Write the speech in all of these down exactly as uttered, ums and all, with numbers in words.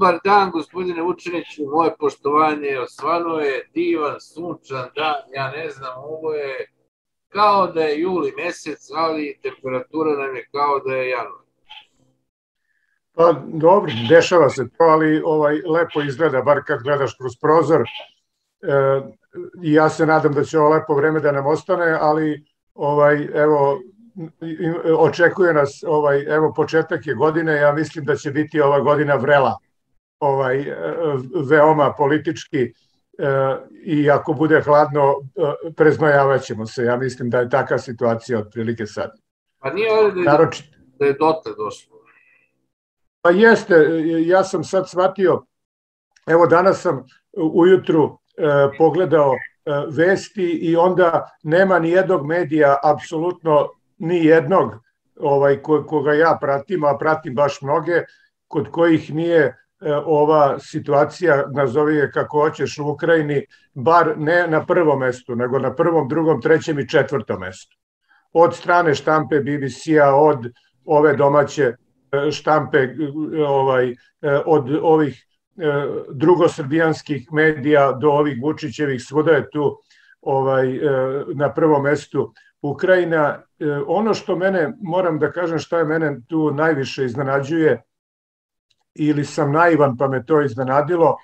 Dobar dan, gospodine Vučiniću, moje poštovanje, osvano je divan, sunčan dan, ja ne znam, ovo je kao da je juli mjesec, ali temperatura nam je kao da je januar. Pa dobro, dešava se to, ali ovaj, lepo izgleda, bar kad gledaš kroz prozor. E, ja se nadam da će ovo lepo vreme da nam ostane, ali ovaj, evo, očekuje nas, ovaj, evo početak je godine, ja mislim da će biti ova godina vrela, ovaj, veoma politički, e, i ako bude hladno, e, preznojavaćemo ćemo se, ja mislim da je takva situacija otprilike sad. Pa nije ovdje da je dotle došlo. Pa jeste, ja sam sad shvatio, evo danas sam ujutru e, pogledao e, vesti i onda nema ni jednog medija, apsolutno ni jednog ovaj, ko, koga ja pratim, a pratim baš mnoge, kod kojih nije e, ova situacija, nazovi je kako hoćeš, u Ukrajini, bar ne na prvom mestu, nego na prvom, drugom, trećem i četvrtom mestu. Od strane štampe B B C-a, od ove domaće štampe, ovaj, od ovih drugosrbijanskih medija do ovih Vučićevih, svuda je tu ovaj, na prvom mestu Ukrajina. Ono što mene, moram da kažem što je mene tu najviše iznenađuje, ili sam naivan pa me to iznenadilo,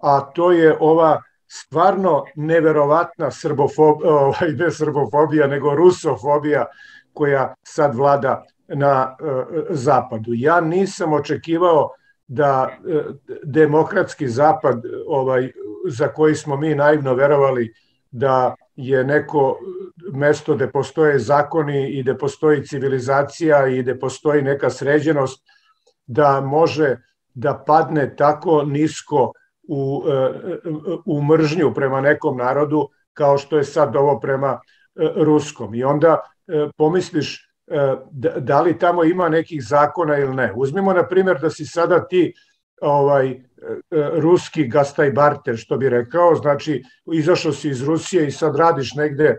a to je ova stvarno neverovatna srbofobija, ovaj, ne srbofobija, nego rusofobija koja sad vlada na e, zapadu. Ja nisam očekivao da e, demokratski zapad, ovaj, za koji smo mi naivno verovali da je neko mesto gde postoje zakoni i gde postoji civilizacija i gde postoji neka sređenost, da može da padne tako nisko u, e, u mržnju prema nekom narodu kao što je sad ovo prema e, ruskom. I onda e, pomisliš da li tamo ima nekih zakona ili ne. Uzmimo, na primjer, da si sada ti ovaj, ruski gastajbarter, što bi rekao, znači izašao si iz Rusije i sad radiš negde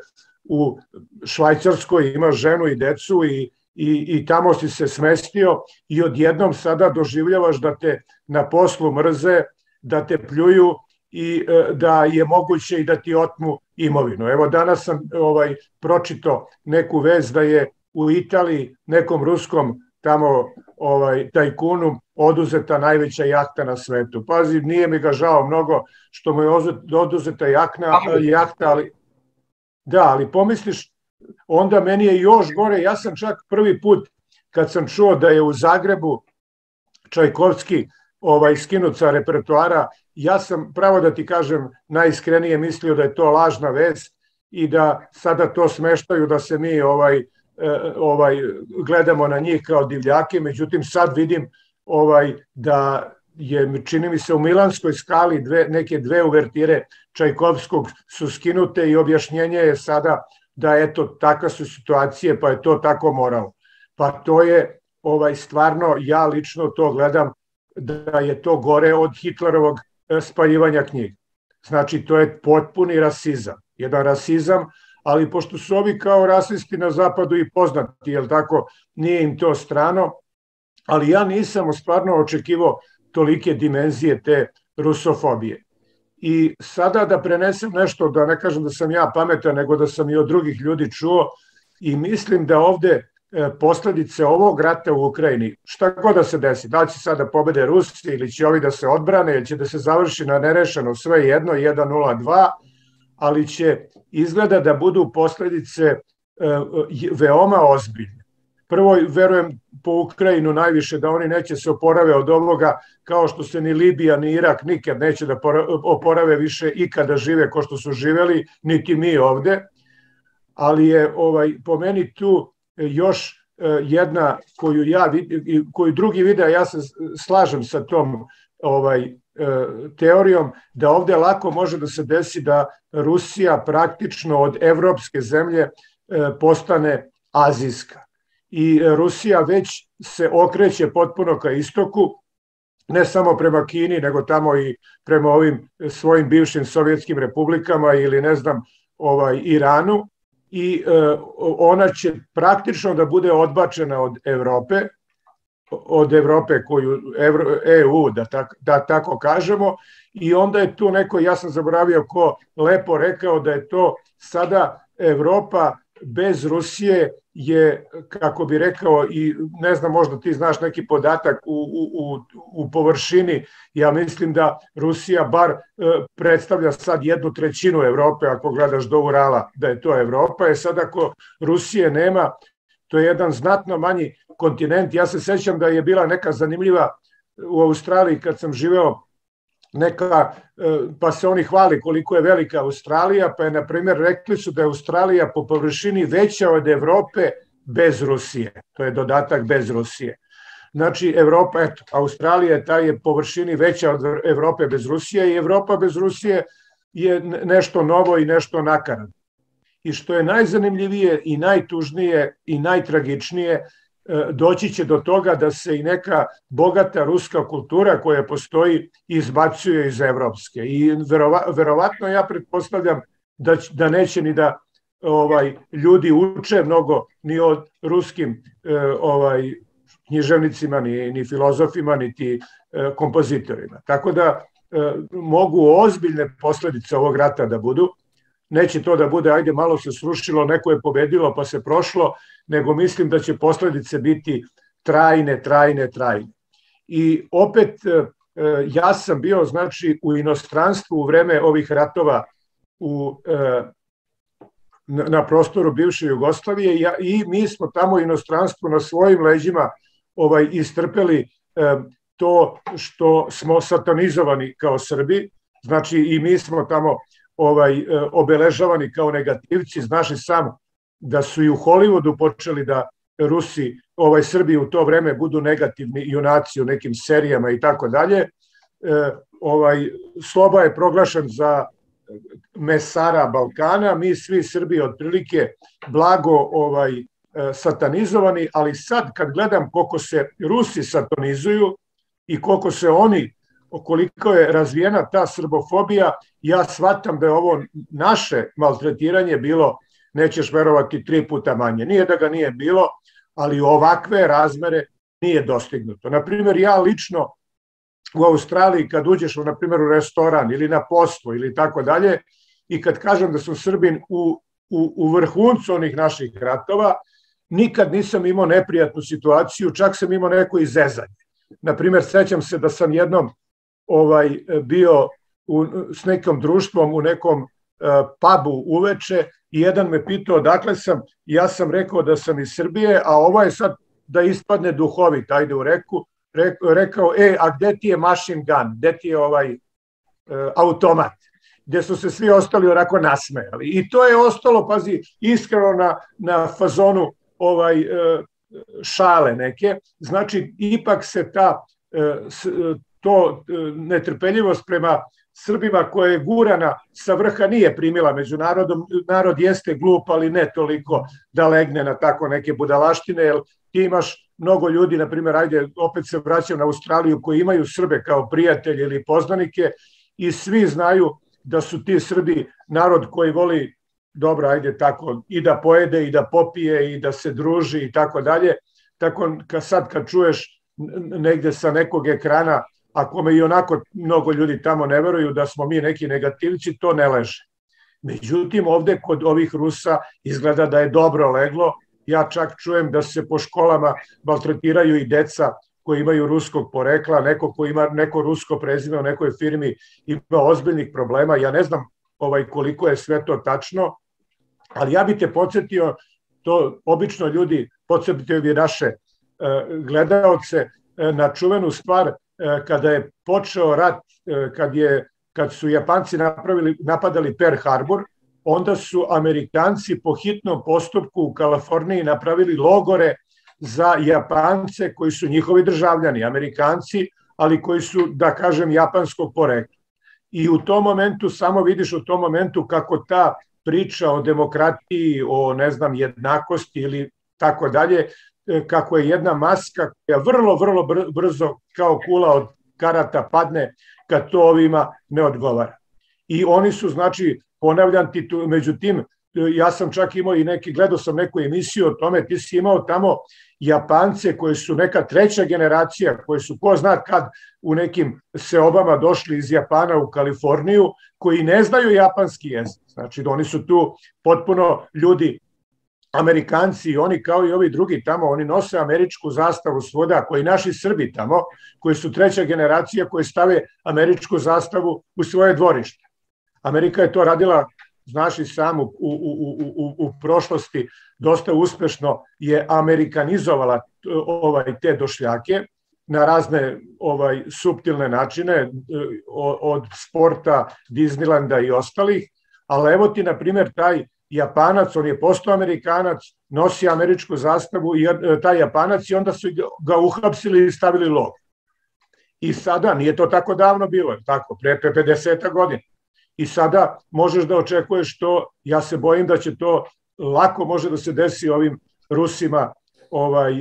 u Švajcarskoj, imaš ženu i decu i, i, i tamo si se smestio i odjednom sada doživljavaš da te na poslu mrze, da te pljuju i da je moguće i da ti otmu imovinu. Evo, danas sam ovaj, pročitao neku vez da je u Italiji nekom ruskom tamo ovaj, tajkunu oduzeta najveća jahta na svetu. Pazi, nije mi ga žao mnogo što mu je oduzeta jakna, jahta, ali da, ali pomisliš, onda meni je još gore, ja sam čak prvi put kad sam čuo da je u Zagrebu Čajkovski ovaj, skinut sa repertoara, ja sam, pravo da ti kažem, najiskrenije mislio da je to lažna vest i da sada to smeštaju da se mi ovaj, Ovaj, gledamo na njih kao divljake, međutim sad vidim ovaj, da je, čini mi se, u Milanskoj skali dve, neke dve uvertire Čajkovskog su skinute i objašnjenje je sada da eto, takve su situacije, pa je to tako moralo. Pa to je, ovaj, stvarno, ja lično to gledam da je to gore od Hitlerovog spaljivanja knjiga. Znači, to je potpuni rasizam. Jedan rasizam, ali pošto su ovi kao rasisti na zapadu i poznati, jel tako, nije im to strano, ali ja nisam stvarno očekivao tolike dimenzije te rusofobije. I sada da prenesem nešto, da ne kažem da sam ja pametan, nego da sam i od drugih ljudi čuo, i mislim da ovde posljedice ovog rata u Ukrajini, šta god da se desi, da li će sada pobede Rusi ili će ovi da se odbrane, ili će da se završi na nerešeno, sve jedno, jedan nula dva, ali će izgleda da budu posljedice e, veoma ozbiljne. Prvo, verujem po Ukrajinu najviše da oni neće se oporave od ovoga, kao što se ni Libija, ni Irak nikad neće da oporave više i kada žive ko što su živeli, niti mi ovde. Ali je ovaj, po meni tu još eh, jedna koju, ja vidim, koju drugi vide, a ja se slažem sa tom ovaj, teorijom, da ovdje lako može da se desi da Rusija praktično od evropske zemlje postane azijska. I Rusija već se okreće potpuno ka istoku, ne samo prema Kini, nego tamo i prema ovim svojim bivšim sovjetskim republikama ili ne znam, ovaj, Iranu, i ona će praktično da bude odbačena od Evrope, od Evrope, koju, E U, da tako, da tako kažemo, i onda je tu neko, ja sam zaboravio ko, lepo rekao da je to sada Evropa bez Rusije je, kako bi rekao, i ne znam, možda ti znaš neki podatak u, u, u površini, ja mislim da Rusija bar e, predstavlja sad jednu trećinu Evrope, ako gledaš do Urala, da je to Evropa, je sad ako Rusije nema, to je jedan znatno manji kontinent. Ja se sjećam da je bila neka zanimljiva u Australiji kad sam živeo neka, pa se oni hvali koliko je velika Australija, pa je, na primjer, rekli su da je Australija po površini veća od Evrope bez Rusije. To je dodatak bez Rusije. Znači, Evropa, eto, Australija je ta je površini veća od Evrope bez Rusije i Evropa bez Rusije je nešto novo i nešto nakaradno. I što je najzanimljivije i najtužnije i najtragičnije, doći će do toga da se i neka bogata ruska kultura koja postoji izbacuje iz evropske. I verova, verovatno ja pretpostavljam da, da neće ni da ovaj, ljudi uče mnogo ni od ruskim ovaj, književnicima, ni, ni filozofima, niti kompozitorima. Tako da mogu ozbiljne posljedice ovog rata da budu. Neće to da bude, ajde, malo se srušilo, neko je pobedilo pa se prošlo, nego mislim da će posljedice biti trajne, trajne, trajne. I opet, ja sam bio, znači, u inostranstvu u vreme ovih ratova u, na prostoru bivše Jugoslavije i mi smo tamo inostranstvo na svojim leđima ovaj, istrpeli to što smo satanizovani kao Srbi, znači i mi smo tamo Ovaj, obeležavani kao negativci. Znaš i sam da su i u Hollywoodu počeli da Rusi, ovaj, Srbi u to vreme budu negativni junaci u nekim serijama i tako dalje. Ovaj, Sloba je proglašen za mesara Balkana, mi svi Srbi otprilike blago ovaj, satanizovani, ali sad kad gledam koliko se Rusi satanizuju i koliko se oni koliko je razvijena ta srbofobija, ja shvatam da je ovo naše maltretiranje bilo, nećeš verovati, tri puta manje. Nije da ga nije bilo, ali ovakve razmere nije dostignuto. Naprimjer, ja lično u Australiji, kad uđeš naprimjer, u restoran ili na poslu ili tako dalje, i kad kažem da su Srbin u, u, u vrhuncu onih naših ratova, nikad nisam imao neprijatnu situaciju, čak sam imao neko izezanje. Naprimjer, sjećam se da sam jednom Ovaj, bio u, s nekom društvom u nekom uh, pubu uveče i jedan me pitao odakle sam, ja sam rekao da sam iz Srbije, a ovo je sad da ispadne duhovit, ajde u reku, re, rekao, e, a gde ti je machine gun, gde ti je ovaj uh, automat, gdje su se svi ostali onako nasmejali. I to je ostalo, pazi, iskreno na, na fazonu ovaj, uh, šale neke, znači ipak se ta uh, s, uh, to netrpeljivost prema Srbima koja je gurana sa vrha nije primila međunarodom. Narod jeste glup, ali ne toliko da legne na tako neke budalaštine, jer ti imaš mnogo ljudi, na primjer, ajde, opet se vraćam na Australiju, koji imaju Srbe kao prijatelje ili poznanike i svi znaju da su ti Srbi narod koji voli, dobro, ajde, tako, i da pojede, i da popije, i da se druži, i tako dalje. Tako, kad sad kad čuješ negde sa nekog ekrana, ako me i onako mnogo ljudi tamo ne veruju da smo mi neki negativci, to ne leže. Međutim, ovdje kod ovih Rusa izgleda da je dobro leglo. Ja čak čujem da se po školama maltretiraju i deca koji imaju ruskog porekla, neko koji ima neko rusko prezime u nekoj firmi ima ozbiljnih problema. Ja ne znam ovaj, koliko je sve to tačno, ali ja bi te podsjetio, to obično ljudi, podsjetio bi naše uh, gledaoce uh, na čuvenu stvar, kada je počeo rat, kad, je, kad su Japanci napravili, napadali Pearl Harbor, onda su Amerikanci po hitnom postupku u Kaliforniji napravili logore za Japance koji su njihovi državljani, Amerikanci, ali koji su, da kažem, japanskog porekla. I u tom momentu, samo vidiš u tom momentu kako ta priča o demokratiji, o, ne znam, jednakosti ili tako dalje, kako je jedna maska koja vrlo, vrlo brzo kao kula od karata padne kad to ovima ne odgovara. I oni su, znači, ponavljam ti, međutim, ja sam čak imao i neki, gledao sam neku emisiju o tome, ti si imao tamo Japance koji su neka treća generacija, koji su ko zna kad u nekim seobama došli iz Japana u Kaliforniju, koji ne znaju japanski jezik. Znači, oni su tu potpuno ljudi, Amerikanci i oni kao i ovi drugi tamo, oni nose američku zastavu svuda, koji naši Srbi tamo, koji su treća generacija, koji stave američku zastavu u svoje dvorište. Amerika je to radila, znaš i sam, u, u, u, u, u prošlosti dosta uspešno je amerikanizovala ovaj, te došljake na razne ovaj, suptilne načine, od sporta, Disneylanda i ostalih, ali evo ti, na primjer, taj Japanac, on je postao Amerikanac, nosi američku zastavu, i taj Japanac, i onda su ga uhapsili i stavili log. I sada, nije to tako davno bilo, tako, pre pedeset godina. I sada možeš da očekuješ to, ja se bojim da će to lako može da se desi ovim Rusima ovaj,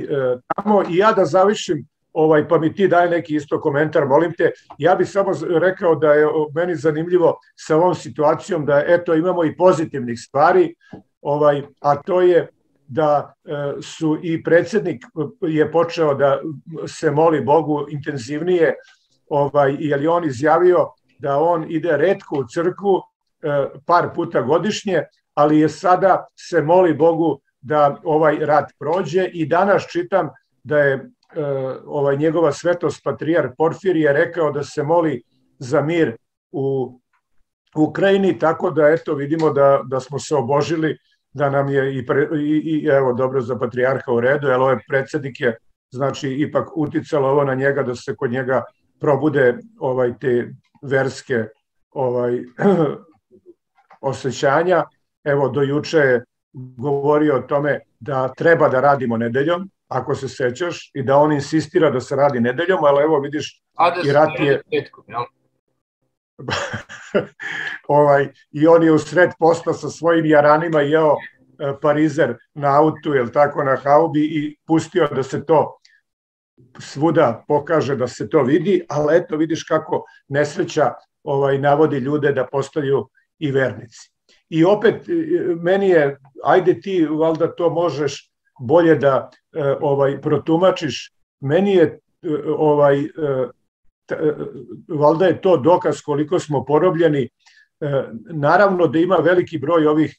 tamo. I ja da završim, ovaj, pa mi ti daj neki isto komentar, molim te. Ja bih samo rekao da je meni zanimljivo sa ovom situacijom da eto imamo i pozitivnih stvari, ovaj, a to je da su i predsjednik je počeo da se moli Bogu intenzivnije, ovaj, jer je on izjavio da on ide retko u crkvu, par puta godišnje, ali je sada se moli Bogu da ovaj rat prođe. I danas čitam da je ovaj njegova svetost patrijarh Porfirije rekao da se moli za mir u Ukrajini, tako da eto vidimo da, da smo se obožili, da nam je i, pre, i, i evo dobro za patrijarha u redu, jer ovaj predsjednik je znači ipak uticalo ovo na njega da se kod njega probude ovaj te verske ovaj, osjećanja. Evo, do juče je govorio o tome da treba da radimo nedeljom, ako se sećaš, i da on insistira da se radi nedeljom, ali evo vidiš i rat je... ovaj, i on je u sred posta sa svojim jaranima jeo parizer na autu, jel tako, na haubi, i pustio da se to svuda pokaže, da se to vidi, ali eto vidiš kako nesreća ovaj, navodi ljude da postaju i vernici. I opet meni je, ajde ti valjda to možeš bolje da ovaj, protumačiš, meni je ovaj, t, valjda je to dokaz koliko smo porobljeni. Naravno da ima veliki broj ovih,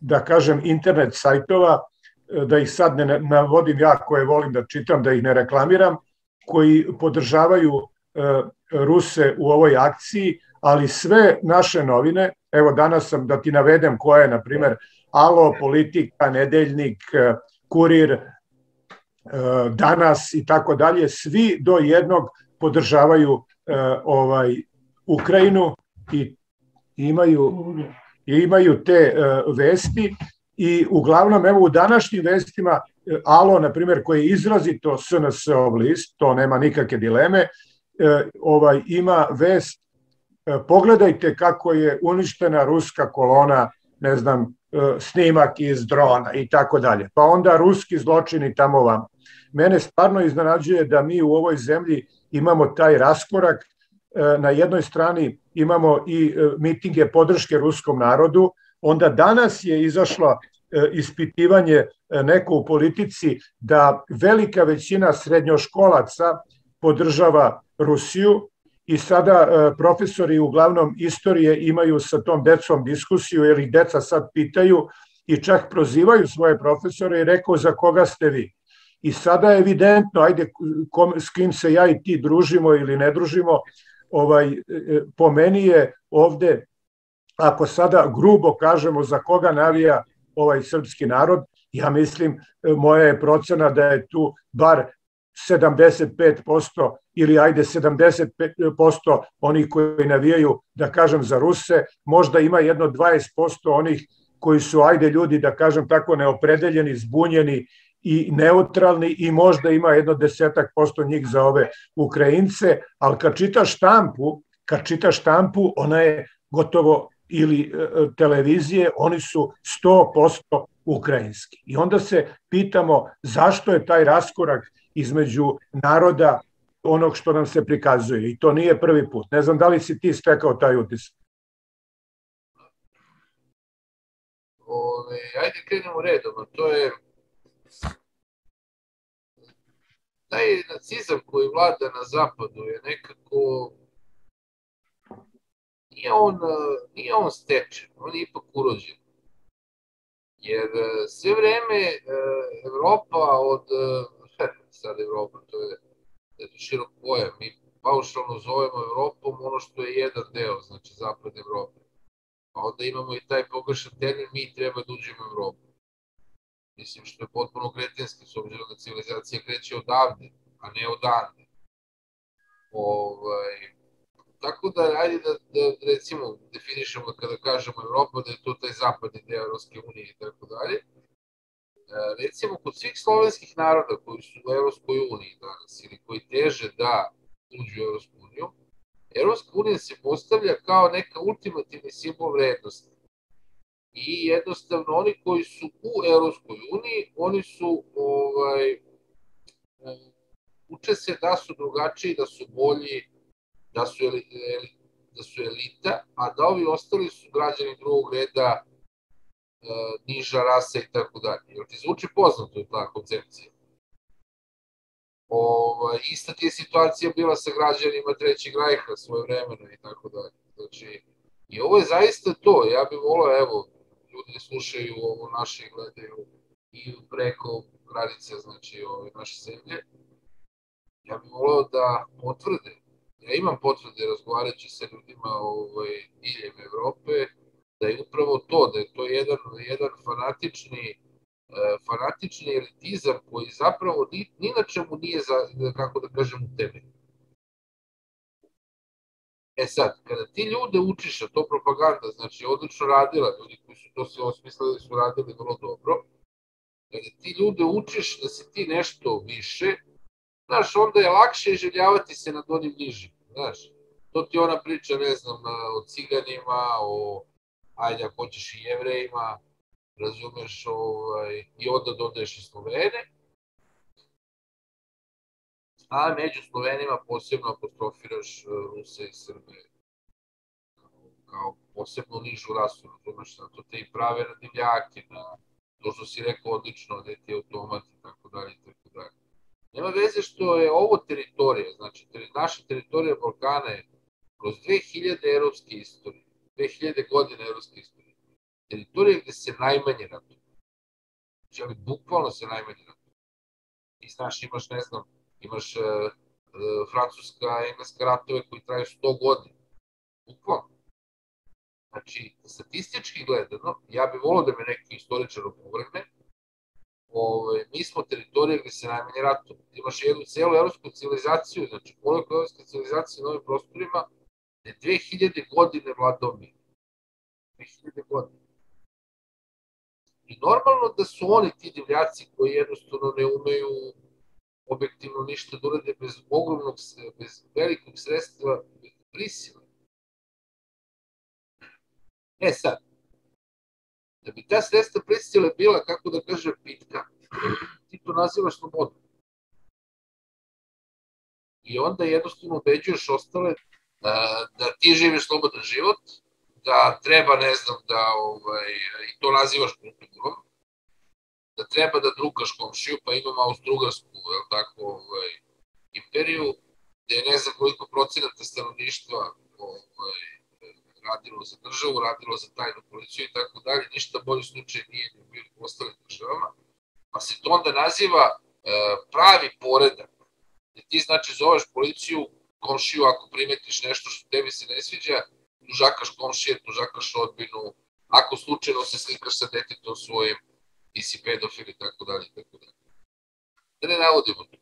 da kažem, internet sajtova, da ih sad ne navodim ja koje volim da čitam, da ih ne reklamiram, koji podržavaju Ruse u ovoj akciji, ali sve naše novine, evo danas sam da ti navedem koja je, na primjer, A L O, Politika, Nedeljnik, Kurir, Danas i tako dalje, svi do jednog podržavaju ovaj Ukrajinu i imaju, imaju te vesti. I uglavnom, evo, u današnjim vestima A L O, na primjer, koji je izrazito S N S-ov list, to nema nikakve dileme, ovaj, ima vest, pogledajte kako je uništena ruska kolona, ne znam, snimak iz drona i tako dalje. Pa onda ruski zločini tamo vam. Mene stvarno iznenađuje da mi u ovoj zemlji imamo taj raskorak. Na jednoj strani imamo i mitinge podrške ruskom narodu, onda danas je izašlo ispitivanje neko u politici da velika većina srednjoškolaca podržava Rusiju, i sada profesori uglavnom istorije imaju sa tom decom diskusiju, jer ih deca sad pitaju i čak prozivaju svoje profesore i rekao za koga ste vi. I sada je evidentno, ajde kom, s kim se ja i ti družimo ili ne družimo, ovaj, po meni je ovde, ako sada grubo kažemo za koga navija ovaj srpski narod, ja mislim, moja je procena da je tu bar sedamdeset pet posto ili ajde sedamdeset pet posto onih koji navijaju, da kažem, za Ruse, možda ima jedno dvadeset posto onih koji su, ajde, ljudi, da kažem tako, neopredeljeni, zbunjeni i neutralni, i možda ima jedno desetak posto njih za ove Ukrajince, ali kad čitaš štampu, kad čitaš štampu, ona je gotovo, ili televizije, oni su sto posto ukrajinski. I onda se pitamo zašto je taj raskorak između naroda onog što nam se prikazuje. I to nije prvi put. Ne znam da li si ti stekao taj utisak. Ajde krenemo redom, a to je taj nacizam koji vlada na zapadu je nekako, nije on, nije on stečen, on je ipak urođen. Jer sve vreme Evropa od, sad Evropa, to je širok pojam, mi paušalno zovemo Evropom ono što je jedan deo, znači zapad Evrope. A onda imamo i taj pogrešan termin, mi treba da uđemo u Evropu. Mislim što je potpuno kretenski, s obzirom da civilizacija kreće odavde, a ne odande. Ovaj, tako da, ajde da, da recimo definišemo kada kažemo Evropa, da je to taj zapadni deo Evropske unije i tako dalje. Recimo, kod svih slovenskih naroda koji su u Evropskoj uniji danas ili koji teže da uđu u Evropsku uniju, Evropska unija se postavlja kao neka ultimativni simbol vrednosti. I jednostavno oni koji su u Evropskoj uniji, oni su ovaj, uče se da su drugačiji, da su bolji, da su, elita, da su elita, a da ovi ostali su građani drugog reda, niža rasa i tako dalje. Jer ti zvuči poznato je ta koncepcija. Ovo, ista ti je situacija bila sa građanima Trećeg rajha svoje vremena i tako dalje. Znači, i ovo je zaista to. Ja bih volao, evo, ljudi slušaju ovo naše i gledaju i preko granice, znači, ove naše zemlje. Ja bih volao da potvrde, ja imam potvrde razgovarajući sa ljudima ovaj, diljem Evrope, da je upravo to, da je to jedan, jedan fanatični fanatični elitizam koji zapravo ni, ni na čemu nije, za, kako da kažem, u temelju. E sad, kada ti ljude učiš, a to propaganda, znači odlično radila, ljudi koji su to sve osmislili su radili vrlo dobro, kada ti ljude učiš da si ti nešto više, znaš, onda je lakše željavati se nad onim nižim, znaš. To ti ona priča, ne znam, o ciganima, o, ajde, ako hoćeš i jevrejima, razumeš, ovaj, i onda dodaješ i Slovene, a među Slovenima posebno apostrofiraš Ruse i Srbe kao posebno nižu rasu, razumeš, zato te i prave na divljake, na to što si rekao odlično, gde ti je automat i tako dalje, i tako dalje. Nema veze što je ovo teritorija, znači teri, naša teritorija Balkana je kroz dve hiljade evropske istorije, dve hiljade godine evropske istorije, teritorije gde se najmanje ratuje. Znači, ali bukvalno se najmanje ratuje. I znaš, imaš, ne znam, imaš e, e, francuska, engleska ratove koji traju sto godina. Bukvalno. Znači, statistički gledano, ja bih volao da me neki istoričar opovrgne, ove, mi smo teritorije gde se najmanje ratuje. Imaš jednu celu evropsku civilizaciju, znači, koliko evropske civilizacije na ovim prostorima, gde dve hiljade godine vladao mi. dve hiljade godine. I normalno da su oni ti divljaci koji jednostavno ne umeju objektivno ništa da urade bez ogromnog, bez velikog sredstva, bez prisile. E sad, da bi ta sredstva prisile bila, kako da kažem, pitka, ti to nazivaš slobodom. I onda jednostavno ubeđuješ ostale da, da ti živiš slobodan život, da treba, ne znam, da, ovaj, i to nazivaš kulturom, da treba da drugaš komšiju, pa imamo Austro-Ugarsku, jel tako, ovaj, imperiju, gde je ne znam koliko procenata stanovništva ovaj, radilo za državu, radilo za tajnu policiju i tako dalje, ništa bolji slučaj nije bio u ostalim državama, pa se to onda naziva e, pravi poredak, gde ti znači zoveš policiju, komšiju, ako primetiš nešto što tebi se ne sviđa, tužakaš komšije, tužakaš rodbinu, ako slučajno se slikaš sa detetom svojim, ti si pedofil i tako dalje, tako dalje. Da ne navodimo to.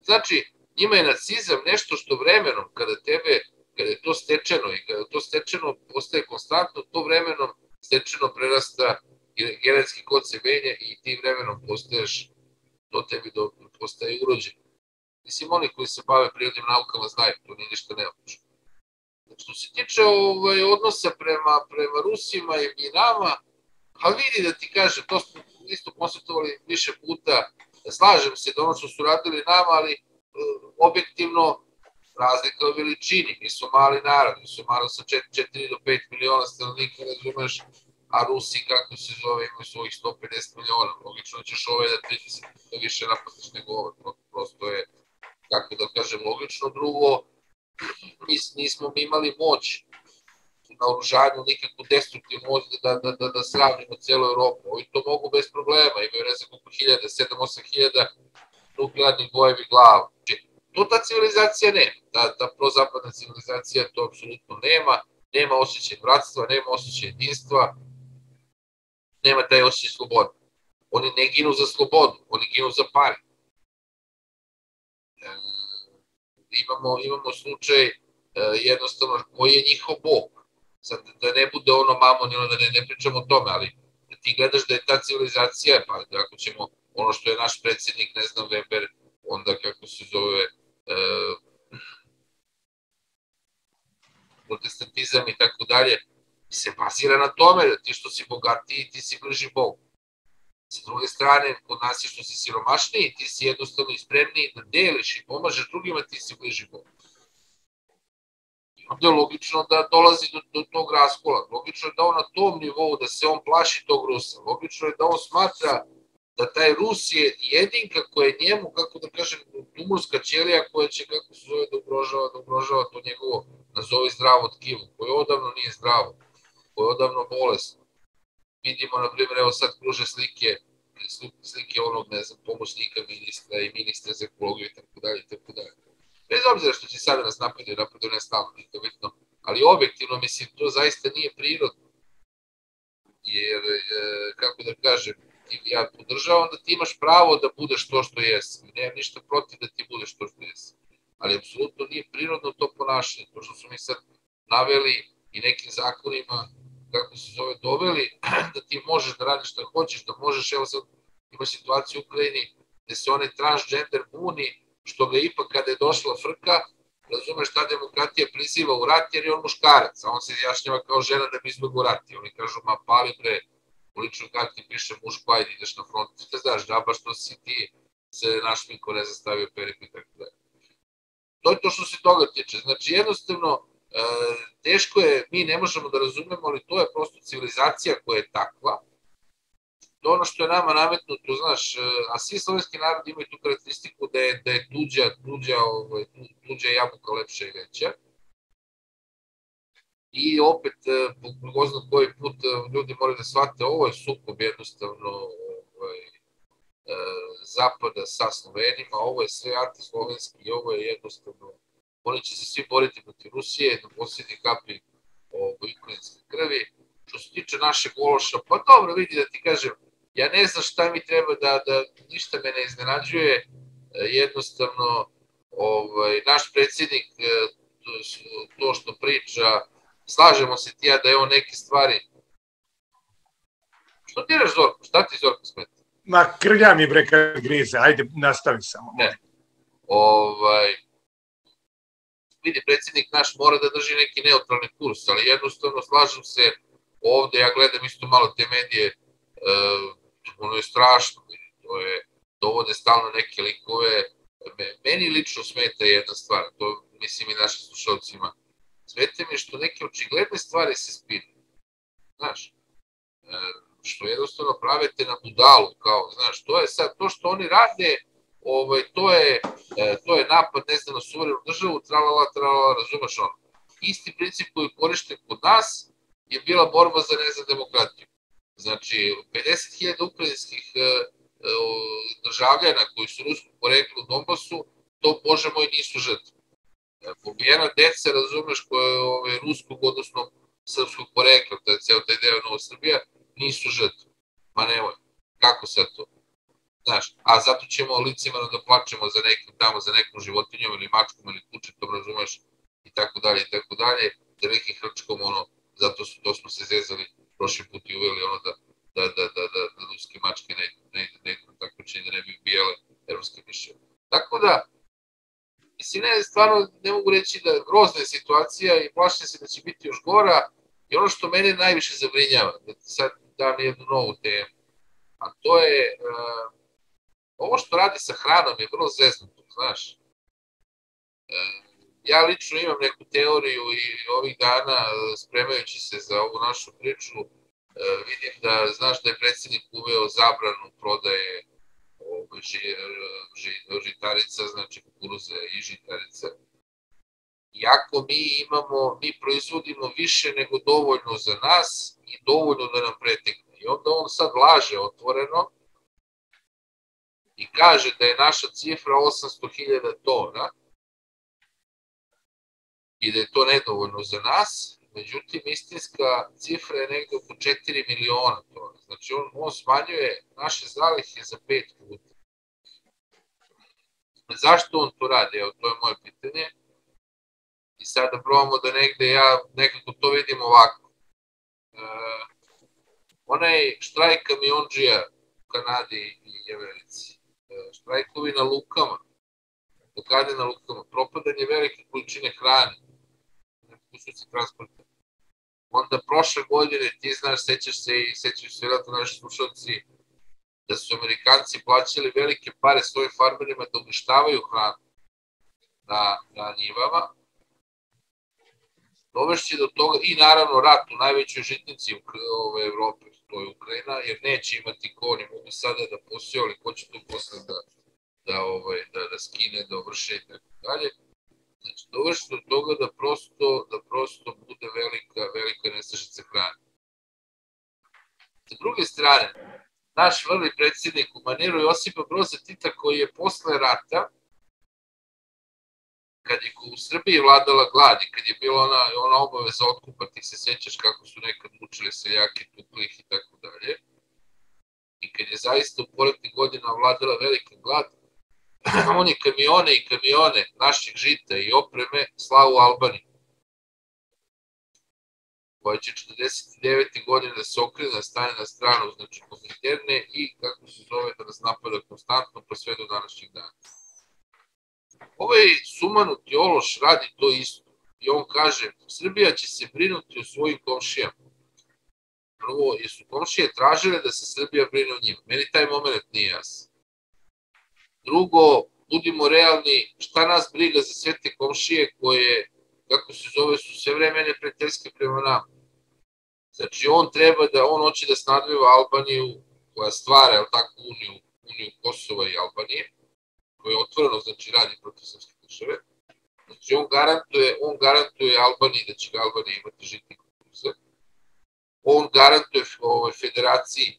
Znači, njima je nacizam nešto što vremenom, kada tebe, kada je to stečeno i kada to stečeno postaje konstantno, to vremenom stečeno prerasta genetski kod se menja i ti vremenom postaješ, to tebi do, postaje urođeno. Mislim, oni koji se bave prirodnim naukama znaju, to nije ništa neobično. Što se tiče ovaj, odnosa prema, prema Rusima i nama, a vidi da ti kažem, to smo isto konstatovali više puta, slažem se da ono što su radili nama, ali e, objektivno razlika u veličini, nisu mali narod, nisu malo sa četiri do pet miliona stanovnika, razumeš, a Rusi, kako se zove, imaju svojih sto pedeset miliona. Logično ćeš ovaj da trideset više napastiš nego ovaj. Prosto je, kako da kažem, logično. Drugo, nismo imali moć na oružanju, nikakvu destruktivnu moć da, da, da, da sravnimo cijelu Evropu. Ovi to mogu bez problema, imaju ne znam koliko hiljada, sedam, osam hiljada nuklearnih bojevi glava. To ta civilizacija nema, ta, ta prozapadna civilizacija to apsolutno nema, nema osjećaj bratstva, nema osjećaj jedinstva, nema taj osjećaj slobode. Oni ne ginu za slobodu, oni ginu za pare. E, imamo, imamo slučaj e, jednostavno koji je njihov bog. Sad, da ne bude ono mamon, ono, da ne, ne pričamo o tome, ali ti gledaš da je ta civilizacija, pa ako ćemo ono što je naš predsjednik, ne znam, Weber, onda kako se zove, protestantizam i tako dalje, se bazira na tome da ti što si bogatiji, ti si bliži Bogu. Sa druge strane, kod nas je što si siromašniji, ti si jednostavno spremniji da deliš i pomažeš drugima, ti si bliži Bogu. I onda je logično da dolazi do, do tog raskola, logično je da on na tom nivou, da se on plaši tog Rusa, logično je da on smatra da taj Rus je jedinka koja je njemu, kako da kažem, tumorska ćelija koja će, kako se zove, da ugrožava, da ugrožava to njegovo, nazovi zdravo tkivo, koje odavno nije zdravo, koje je odavno bolesno. Vidimo, na primjer, evo sad kruže slike, slike onog, ne znam, pomoćnika ministra i ministra za ekologiju i tako dalje, i tako dalje. Bez obzira što će sada nas napaditi, napaditi nestalno, nije to bitno, ali objektivno, mislim, to zaista nije prirodno. Jer, kako da kažem, ja podržavam da ti imaš pravo da budeš to što jesi. Nemam ništa protiv da ti budeš to što jesi. Ali apsolutno nije prirodno to ponašanje. To što su mi sad naveli i nekim zakonima, kako se zove, doveli, da ti možeš da radiš šta hoćeš, da možeš, evo sad ima situaciju u Ukrajini gde se one transgender buni, što ga ipak kada je došla frka, razumeš, ta demokratija priziva u rat jer je on muškarac, a on se izjašnjava kao žena da bi izbjegao rat. I oni kažu, ma pali bre, u ličnoj karti piše muš, pa ajde ideš na front, ne znaš, džaba što si ti, se naš miko ne zastavio periku i tako dalje. To je to što se toga tiče. Znači, jednostavno, teško je, mi ne možemo da razumemo, ali to je prosto civilizacija koja je takva. To ono što je nama nametnuto, znaš, a svi slovenski narodi imaju tu karakteristiku da je, da je tuđa, tuđa, ovaj, tuđa jabuka lepša i veća. I opet, ko zna koji put, ljudi moraju da shvate, ovo je sukob jednostavno ovaj, zapada sa Slovenima, ovo je sve antislovenski i ovo je jednostavno, oni će se svi boriti protiv Rusije, do posljednje kapi ukrajinske krvi. Što se tiče našeg ološa, pa dobro, vidi da ti kažem, ja ne znam šta mi treba da, da ništa me ne iznenađuje, jednostavno ovaj, naš predsjednik, to što priča, slažemo se ti ja da je ovo neke stvari. Što ti reš Zorko? Šta ti Zorko smeta? Ma krlja mi bre kad grize, ajde nastavi samo. Ne. Ovaj, vidi, predsjednik naš mora da drži neki neutralni kurs, ali jednostavno slažem se ovde, ja gledam isto malo te medije, e, ono je strašno, vidi, to je, dovode stalno neke likove. Meni lično smeta jedna stvar, to mislim i našim slušalcima. Svete mi je što neke očigledne stvari se spine, znaš, što jednostavno pravite na budalu, kao, znaš, to je sad, to što oni rade, ovaj, to, je, to je napad, ne znam, na suverenu državu, tralala, tralala, razumeš ono. Isti princip koji korišten kod nas je bila borba za, ne znam, demokratiju. Znači, pedeset hiljada ukrajinskih državljana koji su rusku porekli u Donbasu, to, bože moj, nisu žrtve. Pobijena deca, razumeš, koja je ovaj, ruskog, odnosno srpskog porekla, to je ceo taj deo Nova Srbija, nisu žrtve. Ma nemoj, kako sad to? Znaš, a zato ćemo licimerno da plačemo za nekim tamo, za nekom životinjom ili mačkom ili kućetom, razumeš, i tako dalje, i tako dalje, za nekim hrčkom, ono, zato su, to smo se zezali prošli put i uveli, ono, da, da, da, da, da, da ruske mačke ne, ne, ne, ne, tako čini da ne bi bijele evropske miševe. Tako da, mislim, ne, stvarno ne mogu reći da je grozna situacija i plašim se da će biti još gora i ono što mene najviše zabrinjava, da sad dam jednu novu temu, a to je, uh, ovo što radi sa hranom je vrlo zeznuto, znaš. Uh, ja lično imam neku teoriju i ovih dana, spremajući se za ovu našu priču, Vidim da, znaš da je predsjednik uveo zabranu prodaje žitarica, znači kukuruza i žitarica. Iako mi imamo, mi proizvodimo više nego dovoljno za nas i dovoljno da nam pretekne. I onda on sad laže otvoreno i kaže da je naša cifra osamsto hiljada tona i da je to nedovoljno za nas. Međutim, istinska cifra je negdje oko četiri miliona tona. Znači, on, on smanjuje naše zalihe za pet puta. Zašto on to radi? Evo, to je moje pitanje. I sada probamo da negdje ja nekako to vidim ovako. E, onaj štrajk kamionđija u Kanadi i Americi, e, štrajkovi na lukama, blokade na lukama, propadanje velike količine hrane, kusuci transporta. Onda prošle godine, ti znaš, sećaš se i sećaš se vjerojatno naši slušalci, da su Amerikanci plaćali velike pare svojim farmerima da uništavaju hranu na, na njivama. Dovešće do toga i naravno rat u najvećoj žitnici ove Evrope, to je Ukrajina, jer neće imati ko, ne mogu sada da posiju, ali ko će tu posle da, da, ovaj, da, da skine, da ovrše i tako dalje. Znači, dovrši do toga da prosto, da prosto bude velika, velika nestašica hrane. Sa druge strane, naš vrli predsjednik u maniru Josipa Broza Tita, koji je posle rata, kad je u Srbiji vladala glad i kad je bila ona, ona obaveza otkupa, ti se sjećaš kako su nekad mučili seljake, tukli ih i tako dalje, i kad je zaista u poletnih godina vladala velika glad, on je kamione i kamione naših žita i opreme slao u Albaniju, koja će četrdeset devete godine da se okrene, stane na stranu, znači konzervativne i kako se zove da nas napada konstantno pa sve do današnjeg dana. Ovaj sumanuti ološ radi to isto i on kaže Srbija će se brinuti o svojim komšijama. Prvo, jer su komšije tražile da se Srbija brine o njima. Meni taj moment nije jasan. Drugo, budimo realni, šta nas briga za sve te komšije koje, kako se zove, su sve vremene prijateljske prema nama. Znači, on treba da, on hoće da snadbeva Albaniju, koja stvara, jel tako, uniju, uniju Kosova i Albanije, koja je otvoreno, znači, radi protiv srpske države. Znači, on garantuje, on garantuje Albaniji da će Albanija imati žitni kukuruza. On garantuje ove, federaciji,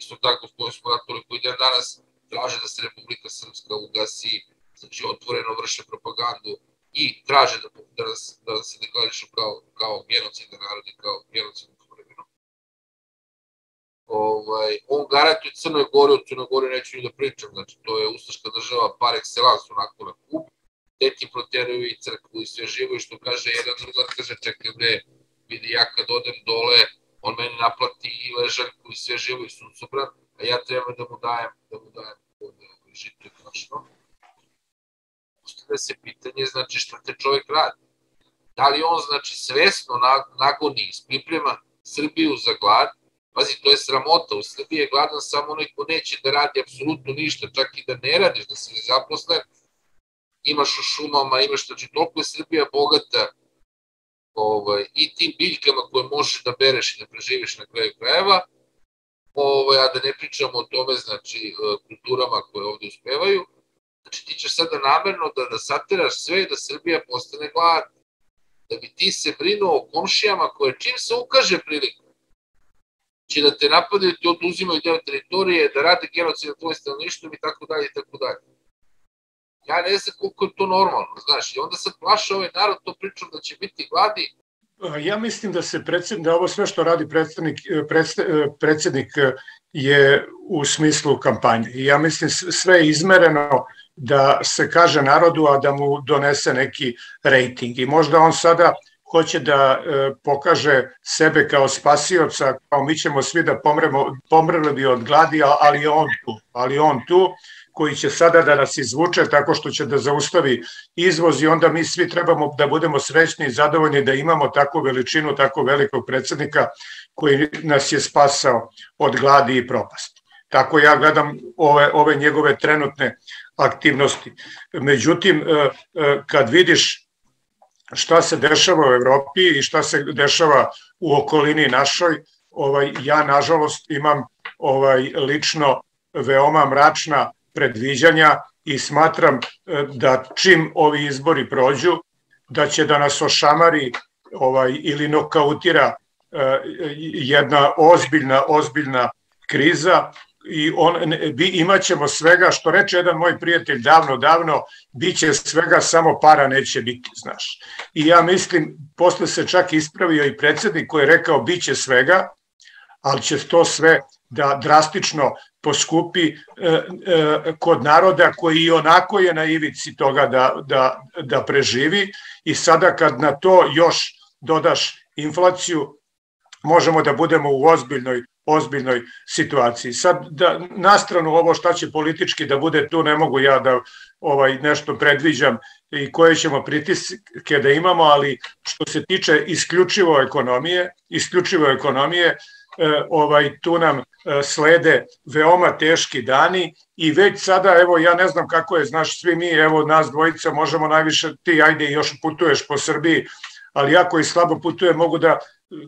isto tako, s kojoj smo napravili koji dan danas, traže da se Republika Srpska ugasi, znači otvoreno vrše propagandu i traže da, da, da se deklarišu kao, kao genocidni narod i kao genocidni vremenu. Ovaj, on garantuje Crnoj Gori, o Crnoj Gori neću ni da pričam, znači to je ustaška država par excellence onako na kup, gde ti proteraju i crkvu i sve živo i što kaže jedan drugar, kaže čekaj bre, vidi ja kad odem dole, on meni naplati i ležanku i sve živo i suncobran, a ja treba da mu dajem, da mu dajem da žito i krašno. Postavlja se pitanje, znači, šta te čovjek radi? Da li on, znači, svesno nagoni i priprema Srbiju za glad? Pazi, to je sramota, u Srbiji je gladan samo onaj ko neće da radi apsolutno ništa, čak i da ne radiš, da si nezaposlen, imaš u šumama, imaš, znači, toliko je Srbija bogata ovaj, i tim biljkama koje možeš da bereš i da preživiš na kraju krajeva, Ovo, a da ne pričamo o tome, znači, kulturama koje ovdje uspevaju, znači ti ćeš sada namerno da, da satiraš sve da Srbija postane gladna, da bi ti se brinuo o komšijama koje čim se ukaže prilika, će da te napadaju, ti oduzimaju deo teritorije, da rade genocid na tvojim stanovništvom i tako dalje i tako dalje. Ja ne znam koliko je to normalno, znaš, i onda sad plaša ovaj narod to pričom da će biti gladi. Ja mislim da se predsjednik, da ovo sve što radi predsjednik, predsjednik je u smislu kampanje. I ja mislim sve je izmereno da se kaže narodu, a da mu donese neki rejting. I možda on sada hoće da pokaže sebe kao spasioca, kao mi ćemo svi da pomremo, pomreli bi od gladi, ali on tu, ali on tu. Koji će sada da nas izvuče tako što će da zaustavi izvoz i onda mi svi trebamo da budemo srećni i zadovoljni da imamo takvu veličinu, tako velikog predsjednika koji nas je spasao od gladi i propasti. Tako ja gledam ove, ove njegove trenutne aktivnosti. Međutim, kad vidiš šta se dešava u Evropi i šta se dešava u okolini našoj, ovaj, ja nažalost imam ovaj, lično veoma mračna predviđanja i smatram da čim ovi izbori prođu, da će da nas ošamari ovaj, ili nokautira eh, jedna ozbiljna, ozbiljna kriza i on, bi, imat ćemo svega, što reče jedan moj prijatelj davno, davno, bit će svega, samo para neće biti, znaš. I ja mislim, posle se čak ispravio i predsjednik koji je rekao bit će svega, ali će to sve da drastično poskupi eh, eh, kod naroda koji i onako je na ivici toga da, da, da preživi i sada kad na to još dodaš inflaciju, možemo da budemo u ozbiljnoj, ozbiljnoj situaciji. Sad, da, na stranu ovo šta će politički da bude, tu ne mogu ja da ovaj, nešto predviđam i koje ćemo pritiske da imamo, ali što se tiče isključivo ekonomije, isključivo ekonomije, Ovaj, tu nam slede veoma teški dani i već sada, evo ja ne znam kako je, znaš, svi mi, evo nas dvojica možemo najviše, ti ajde još putuješ po Srbiji, ali ja koji slabo putuje mogu da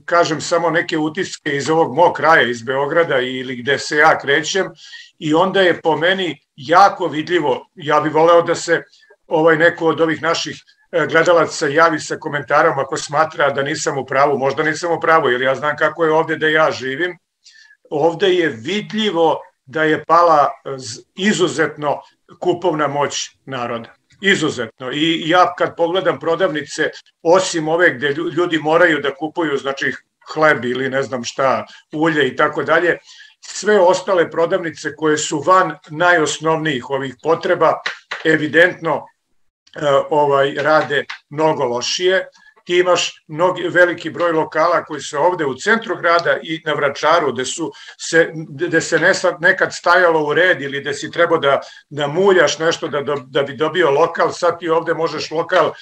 kažem samo neke utiske iz ovog mog kraja, iz Beograda ili gde se ja krećem i onda je po meni jako vidljivo, ja bih voleo da se ovaj neko od ovih naših gledalaca javi sa komentarom ako smatra da nisam u pravu, možda nisam u pravu, jer ja znam kako je ovdje da ja živim. Ovdje je vidljivo da je pala izuzetno kupovna moć naroda. Izuzetno. I ja kad pogledam prodavnice, osim ove gdje ljudi moraju da kupuju, znači hleb ili ne znam šta, ulje i tako dalje, sve ostale prodavnice koje su van najosnovnijih ovih potreba, evidentno Ovaj, rade mnogo lošije. Ti imaš mnogi, veliki broj lokala koji su ovdje u centru grada i na Vračaru, gde, su se, gde se nekad stajalo u red ili gde si trebao da, da muljaš nešto da, da bi dobio lokal, sad ti ovdje možeš lokal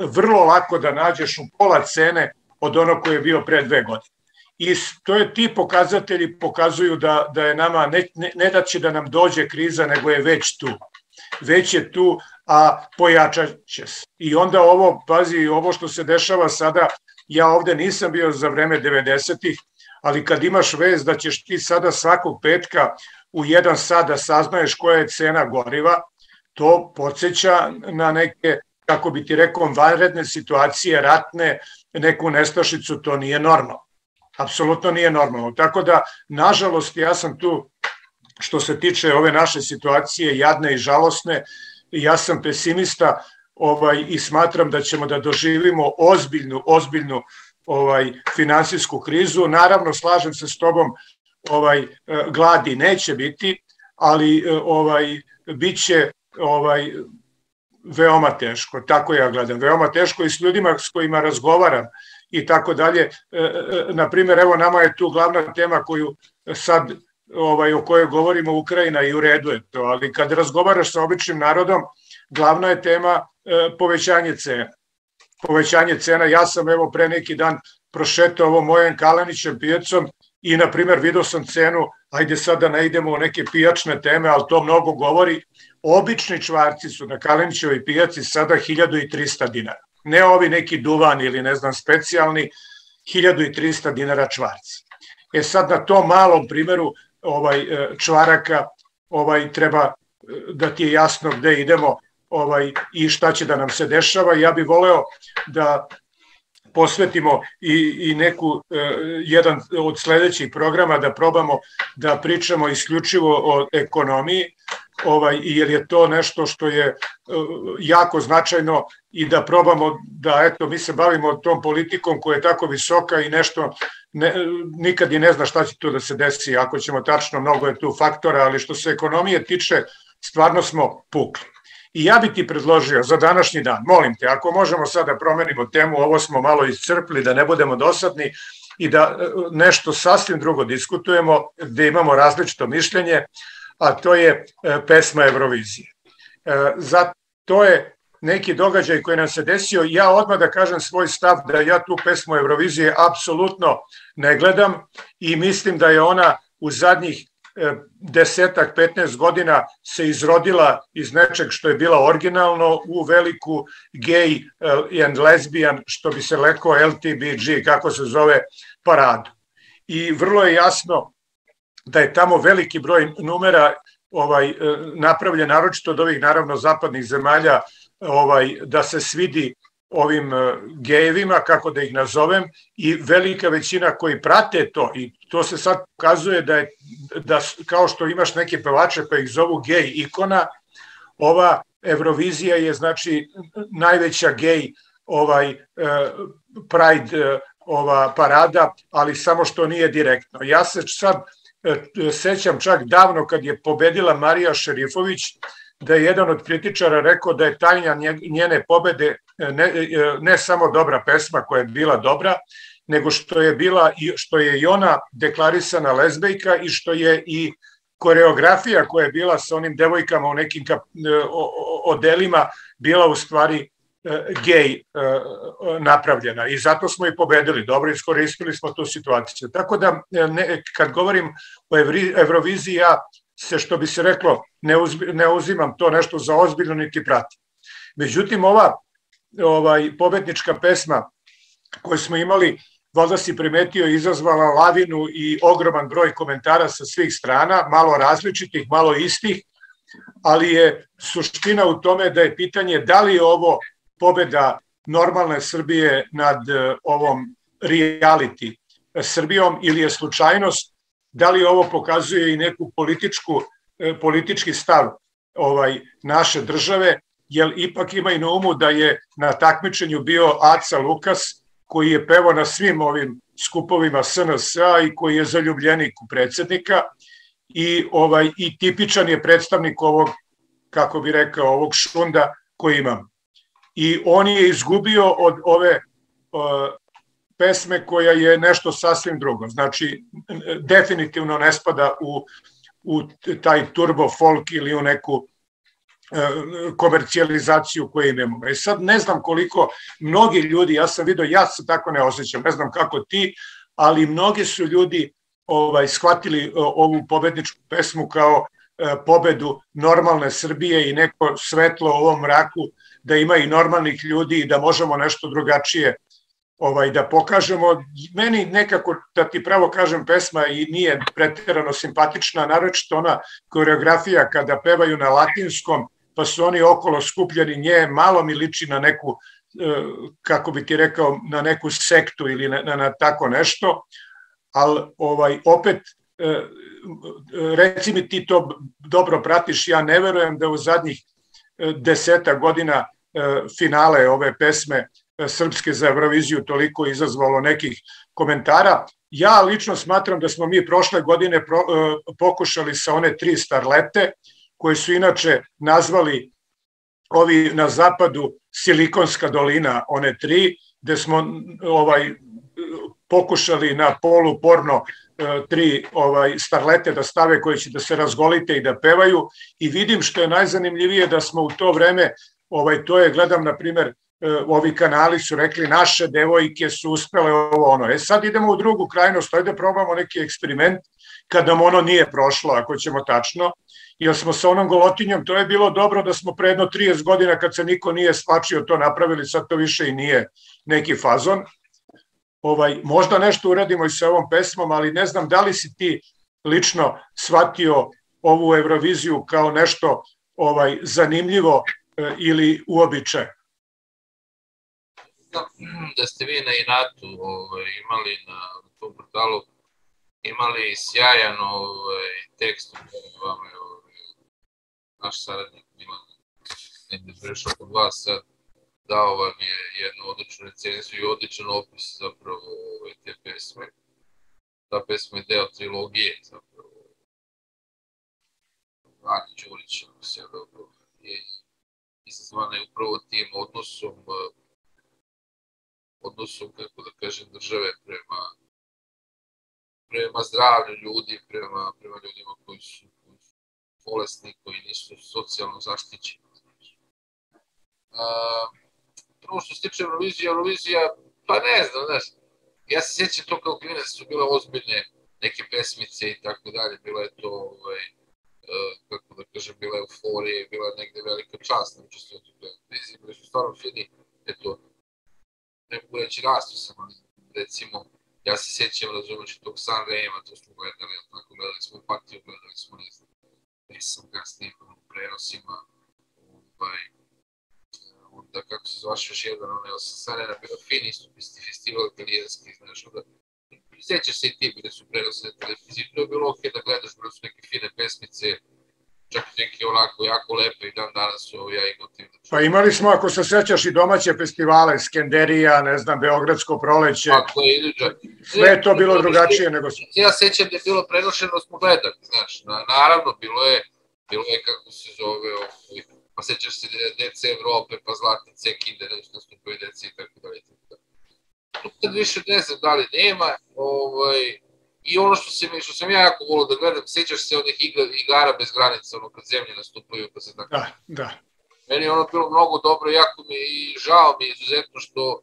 vrlo lako da nađeš u pola cene od onog koji je bio pre dve godine. I to je, ti pokazatelji pokazuju da, da je nama, ne, ne, ne da će da nam dođe kriza, nego je već tu. Već je tu, a pojačat će se. I onda ovo, pazi, ovo što se dešava sada, ja ovdje nisam bio za vreme devedesetih, ali kad imaš vez da ćeš ti sada svakog petka u jedan sat da saznaješ koja je cena goriva, to podsjeća na neke, kako bi ti rekao, vanredne situacije, ratne, neku nestašicu, to nije normalno. Apsolutno nije normalno. Tako da, nažalost, ja sam tu, što se tiče ove naše situacije, jadne i žalosne, ja sam pesimista ovaj, i smatram da ćemo da doživimo ozbiljnu, ozbiljnu ovaj, finansijsku krizu. Naravno, slažem se s tobom, ovaj, gladi neće biti, ali ovaj, bit će ovaj, veoma teško, tako ja gledam, veoma teško i s ljudima s kojima razgovaram i tako dalje. Naprimjer, evo nama je tu glavna tema koju sad Ovaj, o kojoj govorimo, Ukrajina, i u redu je to, ali kad razgovaraš sa običnim narodom, glavna je tema e, povećanje cena. Povećanje cena, ja sam evo pre neki dan prošetao ovo mojom Kalenićem pijacom i na primjer vidio sam cenu, ajde sad da ne idemo u neke pijačne teme, ali to mnogo govori, obični čvarci su na Kalenićevoj pijaci sada hiljadu i trista dinara. Ne ovi neki duvan ili ne znam specijalni, hiljadu i trista dinara čvarci. E sad na tom malom primjeru ovaj čvaraka ovaj treba da ti je jasno gde idemo ovaj i šta će da nam se dešava. Ja bih voleo da posvetimo i, i neku eh, jedan od sljedećih programa da probamo da pričamo isključivo o ekonomiji, ovaj, jer je to nešto što je eh, jako značajno i da probamo da, eto, mi se bavimo tom politikom koja je tako visoka i nešto Ne, nikad i ne zna šta će tu da se desi, ako ćemo tačno, mnogo je tu faktora, ali što se ekonomije tiče, stvarno smo pukli. I ja bi ti predložio za današnji dan, molim te, ako možemo sada da promenimo temu, ovo smo malo iscrpli, da ne budemo dosadni i da nešto sasvim drugo diskutujemo, gde imamo različito mišljenje, a to je pesma Evrovizije. Zato je neki događaj koji nam se desio, ja odmah da kažem svoj stav da ja tu pesmu Evrovizije apsolutno ne gledam i mislim da je ona u zadnjih desetak, petnaest godina se izrodila iz nečeg što je bila originalno u veliku gay and lesbian, što bi se rekao L T B G, kako se zove, paradu. i vrlo je jasno da je tamo veliki broj numera ovaj, napravljen, naročito od ovih naravno zapadnih zemalja, ovaj, da se svidi ovim gejevima, kako da ih nazovem, i velika većina koji prate to, i to se sad pokazuje da je, da kao što imaš neke pevače pa ih zovu gej ikona, ova Evrovizija je znači najveća gej ovaj, pride ova parada, ali samo što nije direktno. Ja se sad sećam čak davno kad je pobedila Marija Šerifović, da je jedan od kritičara rekao da je tajna njene pobede ne, ne samo dobra pesma koja je bila dobra, nego što je bila, što je i ona deklarisana lezbejka i što je i koreografija koja je bila sa onim devojkama u nekim kap, odelima bila u stvari gej napravljena, i zato smo i pobedili, dobro, iskoristili smo tu situaciju. Tako da ne, kad govorim o Evri, Evroviziji, ja se, što bi se reklo, ne, uzbi, ne uzimam to nešto za ozbiljno niti pratim. Međutim, ova ovaj, pobednička pesma koju smo imali, valjda si primetio, izazvala lavinu i ogroman broj komentara sa svih strana, malo različitih, malo istih, ali je suština u tome da je pitanje da li je ovo pobeda normalne Srbije nad ovom reality Srbijom ili je slučajnost, da li ovo pokazuje i neku političku, politički stav ovaj, naše države, jer ipak ima i na umu da je na takmičenju bio Aca Lukas, koji je pevao na svim ovim skupovima S N S-a i koji je zaljubljenik u predsjednika, i, ovaj, i tipičan je predstavnik ovog, kako bi rekao, ovog šunda koji imam. I on je izgubio od ove uh, pesme koja je nešto sasvim drugo. Znači, definitivno ne spada u, u taj turbo folk ili u neku e, komercijalizaciju koju imamo. I sad ne znam koliko, mnogi ljudi, ja sam vidio, ja se tako ne osjećam, ne znam kako ti, ali mnogi su ljudi ovaj, shvatili ovu pobedničku pesmu kao e, pobedu normalne Srbije i neko svetlo u ovom mraku, da ima i normalnih ljudi i da možemo nešto drugačije Ovaj, da pokažemo. Meni nekako, da ti pravo kažem, pesma i nije pretjerano simpatična, naročito ona koreografija kada pevaju na latinskom, pa su oni okolo skupljeni nje, malo mi liči na neku, kako bi ti rekao, na neku sektu ili na, na, na tako nešto, ali ovaj, opet, reci mi ti to dobro pratiš, ja ne verujem da u zadnjih deseta godina finale ove pesme srpske za Evroviziju toliko izazvalo nekih komentara. Ja lično smatram da smo mi prošle godine pro, e, pokušali sa one tri starlete, koje su inače nazvali ovi na zapadu Silikonska dolina, one tri, gde smo ovaj, pokušali na polu porno e, tri ovaj, starlete da stave koje će da se razgolite i da pevaju. I vidim, što je najzanimljivije, da smo u to vreme, ovaj, to je, gledam na primjer, ovi kanali su rekli naše devojke su uspele ovo ono. E sad idemo u drugu krajnost, ajde probamo neki eksperiment kad nam ono nije prošlo, ako ćemo tačno, jer smo sa onom golotinjom, to je bilo dobro da smo predno trideset godina kad se niko nije svačio to napravili, sad to više i nije neki fazon. Ovaj, možda nešto uradimo i sa ovom pesmom, ali ne znam da li si ti lično shvatio ovu Evroviziju kao nešto ovaj, zanimljivo ili uobičaj. Da ste vi na Inatu ovaj, imali na tom portalu imali sjajan ovaj, tekst u vama je ovaj, naš saradnik Milan negdje prešao kod vas sad, dao vam je jednu odličnu recenziju i odličan opis zapravo ovaj, te pesme. Ta pesma je deo trilogije zapravo Ani Đurića se dobro je izazvana je upravo tim odnosom odnosom, kako da kažem, države prema, prema zdravlju ljudi, prema, prema ljudima koji su, koji su bolesni, koji nisu socijalno zaštićeni. Prvo što se tiče Eurovizije, Eurovizija, pa ne znam, znaš, ja se sjećam to kao klinac, su bile ozbiljne neke pesmice i tako dalje, bila je to, ovaj, kako da kažem, bila je euforija, bila je negde velika čast na učestvovanju u Euroviziji, bili su stvarno fini, eto, ne mogu reći rastu sam, ali recimo Ja se sjećam, razumiješ, tog San Rema, to smo gledali, tako gledali smo partiju, gledali smo, ne znam, nisam kasnije u prenosima, ovaj, onda kako se zvaš još jedan, onaj, San Rema, bilo fin istupisti festival italijanski, znaš, onda sjećaš se i ti gdje su prenosili na televiziji, to je bilo ok da gledaš, bilo su neke fine pesmice, čak neke onako jako lepe i dan danas su ja emotivno. Pa imali smo, ako se sjećaš, i domaće festivale, Skenderija, ne znam, Beogradsko proleće. Tako je, iduđa. Sve je to bilo drugačije nego... Ja sjećam da je bilo prenošeno, smo gledali, znaš. Naravno, bilo je, bilo je kako se zove, pa sjećaš se dece Evrope, pa zlatnice, kinde, nešto stupaju dece i tako dalje. Kad više ne znam da li nema, ovaj... I ono što sam ja jako volio da gledam, sjećaš se onih igara bez granica, ono kad zemlje nastupaju, pa se tako... Da, da. Meni je ono bilo mnogo dobro, jako mi je i žao mi je izuzetno što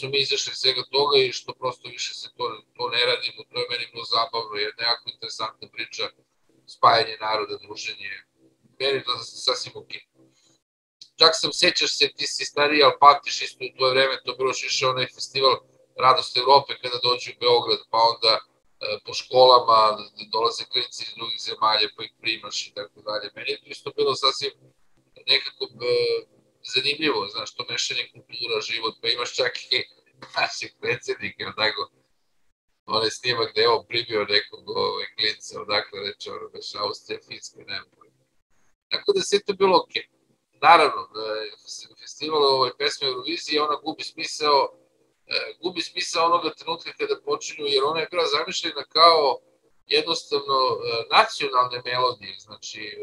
su mi izašli svega toga i što prosto više se to ne radimo. To je meni bilo zabavno, jedna jako interesantna priča, spajanje naroda, druženje. Meni je to sasvim ok. Čak sam, sjećaš se, ti si stariji, ali patiš isto u tvoje vreme, to bilo više onaj festival Radost Evrope kada dođu u Beograd, pa onda po školama, dolaze klinici iz drugih zemalja, pa ih primaš i tako dalje. Meni je to isto bilo sasvim nekako zanimljivo, znaš, to mešanje kultura, život, pa imaš čak i naših predsjednika, odako, onaj snimak gde je on primio nekog klinica, odakle reče, ono, već Austrija, Finska, nema. Tako da sve to bilo okej. Naravno, festival ovoj pesme Eurovizije, ona gubi smisao, gubi smisao onoga trenutka kada počinju, jer ona je bila zamišljena kao jednostavno nacionalne melodije, znači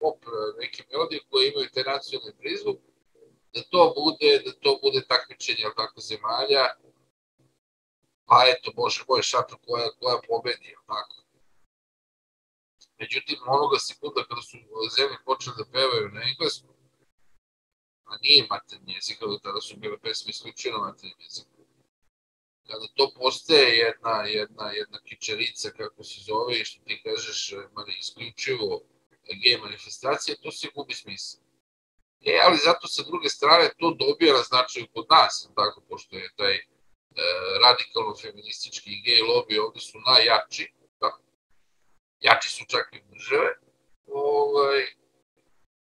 pop, neke melodije koje imaju taj nacionalni prizvuk, da to bude, da to bude takmičenje od tako zemalja, pa eto, bože moj, šator koja, koja pobedi, tako. Međutim, onoga sekunda kada su zemlje počeli da pevaju na englesku, a nije maternji jezik, ali tada su bile pesme isključeno maternji jezik. Kada to postaje jedna, jedna, jedna kičarica, kako se zove, i što ti kažeš, isključivo gej manifestacije, to se gubi smisla. E, ali zato sa druge strane to dobija na značaju kod nas, tako, pošto je taj e, radikalno-feministički gej lobby ovdje su najjači, tako, jači su čak i države, ovaj...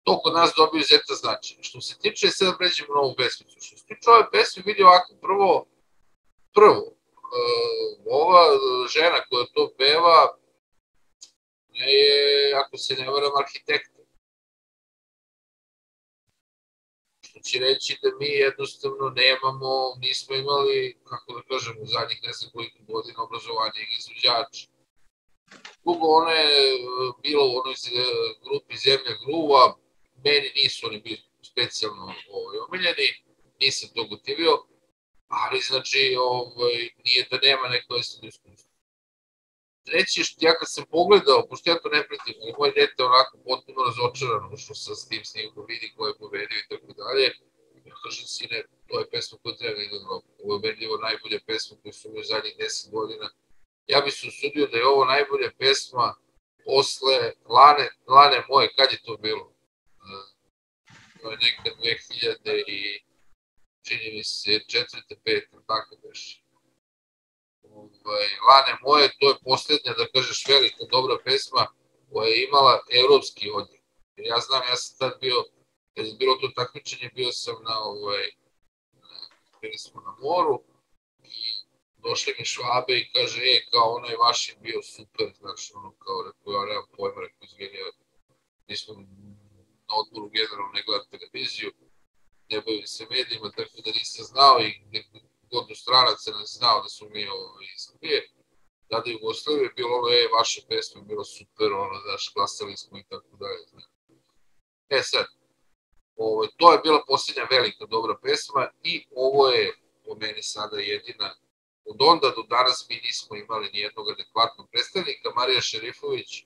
to kod nas dobiju zeta značenje. Što se tiče, sad pređemo na ovu pesmicu. Što se tiče ove pesme, vidio ovako prvo, prvo, ova žena koja to peva je, ako se ne varam, arhitekta. Što će reći da mi jednostavno nemamo, nismo imali, kako da kažem, u zadnjih ne znam koliko godina obrazovanja i izvođača. Drugo, ono je bilo u onoj grupi Zemlja gruva, meni nisu oni bili specijalno omiljeni, nisam to gotivio, ali znači nije da nema neko estetno iskustvo. Treći, ja kad sam pogledao, pošto ja to ne pratim, ali moj dete je onako potpuno razočarano što sam s tim snimkom vidi ko je povedio i tako dalje, ja kažem, sine, to je pesma koju treba da igram, ovo je ubedljivo najbolja pesma koju sam u zadnjih deset godina. Ja bih se usudio da je ovo najbolja pesma posle Lane moje, kad je to bilo? To je nekad dve hiljade i čini mi se četvrte, pete, tako već. Lane moje, to je posljednja, da kažeš, velika dobra pesma koja je imala evropski odjek. Ja znam, ja sam tad bio, kad je bilo to takmičenje, bio sam na, bili smo na moru i došli mi Švabe i kaže, e, kao onaj vaš je bio super, znaš, ono, kao, rekao, ja nemam pojma, rekao, izgledaj, nismo na odboru generalno ne gledam televiziju, ne bavim se medijima, tako da nisam znao i godinu stranaca ne znao da su mi iz Srbije, tada i u Jugoslaviji je bilo ono, e, vaše pesme je bilo super, ono, znaš, glasali smo i tako dalje, znaš. E, sad, to je bila posljednja velika dobra pesma i ovo je, po meni, sada jedina. Od onda do danas mi nismo imali nijednog adekvatnog predstavnika. Marija Šerifović,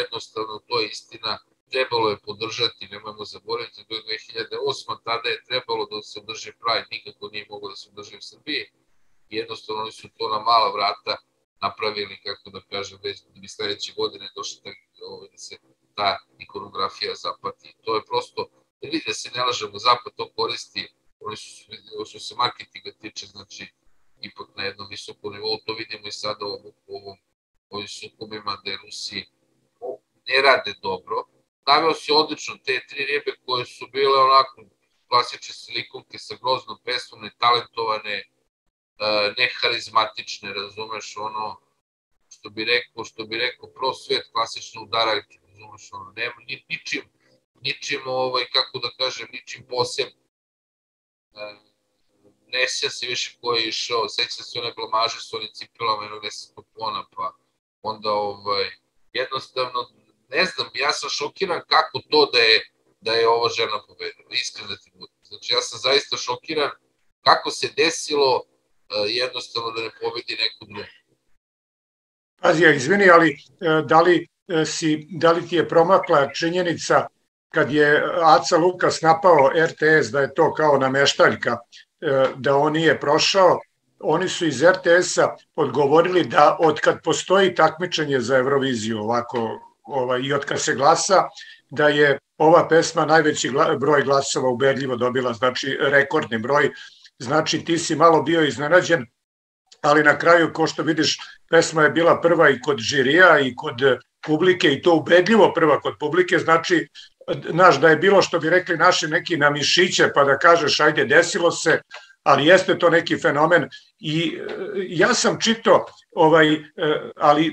jednostavno to je istina, trebalo je podržati, nemojmo zaboraviti, do dve hiljade osme. Tada je trebalo da se održi Pride, nikako nije moglo da se održi u Srbiji. Jednostavno oni su to na mala vrata napravili, kako da kažem, već bi sledeće godine došli da se ta ikonografija zapati. To je prosto, vidite se, ne lažemo, zapad to koristi oni su, što se marketinga tiče, znači, ipak na jednom visokom nivou, to vidimo i sada u ovim sukobima gde Rusi ne rade dobro. Naveo si odlično te tri ribe koje su bile onako klasične silikonke sa groznom pesmom, netalentovane, neharizmatične, razumeš, ono, što bi rekao, što bi rekao, prosvet, klasično udarajke, razumeš, ono, nema, ničim, ničim, ovaj, kako da kažem, ničim posebno. Ne sjećam se više ko je išao, sjećam se one blamaže s onim cipelama jednog desetog tona, pa onda, ovaj, jednostavno, ne znam, ja sam šokiran kako to da je, da je ova žena pobedila, iskreno da ti bude. Znači, ja sam zaista šokiran kako se desilo jednostavno da ne pobedi neku drugu. Pazi, ja izvini, ali da li, si, da li ti je promakla činjenica kad je Aca Lukas napao R T S da je to kao nameštaljka, da on nije prošao, oni su iz R T S-a odgovorili da od kad postoji takmičenje za Evroviziju ovako ovaj, i od kad se glasa, da je ova pesma najveći gla, broj glasova ubedljivo dobila, znači rekordni broj, znači ti si malo bio iznenađen, ali na kraju, ko što vidiš, pesma je bila prva i kod žirija i kod publike, i to ubedljivo prva kod publike, znači naš, da je bilo, što bi rekli naši, neki na mišiće, pa da kažeš ajde desilo se, ali jeste to neki fenomen. I ja sam čitao, ovaj, ali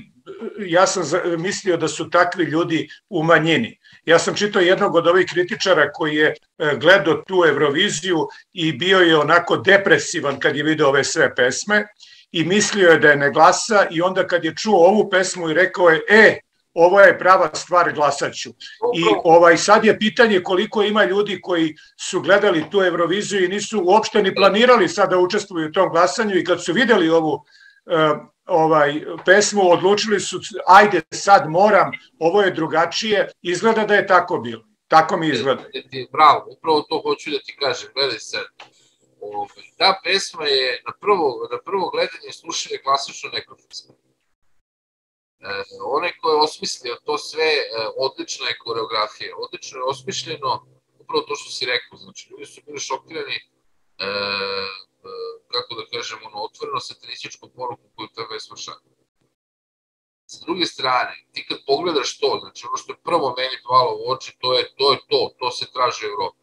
ja sam mislio da su takvi ljudi u manjini. Ja sam čitao jednog od ovih kritičara koji je gledao tu Evroviziju i bio je onako depresivan kad je video ove sve pesme i mislio je da je ne glasa, i onda kad je čuo ovu pesmu i rekao je, e, ovo je prava stvar, glasaću. I ovaj, sad je pitanje koliko ima ljudi koji su gledali tu Evroviziju i nisu uopšte ni planirali sad da učestvuju u tom glasanju, i kad su videli ovu uh, ovaj, pesmu odlučili su, ajde sad moram, ovo je drugačije, izgleda da je tako bilo. Tako mi izgleda. Bravo, upravo to hoću da ti kažem, gledaj sad. Ta pesma je na prvo, na prvo gledanje slušanje klasično nekrofilsko. Onaj ko je osmislio to sve, odlična je koreografija, odlično je osmišljeno, upravo to što si rekao, znači ljudi su bili šokirani, kako da kažem, ono, otvoreno satanističku poruku koju ta pesma šalje. Sa druge strane, ti kad pogledaš to, znači ono što je prvo meni palo u oči, to je to, je to, to se traži u Evropi.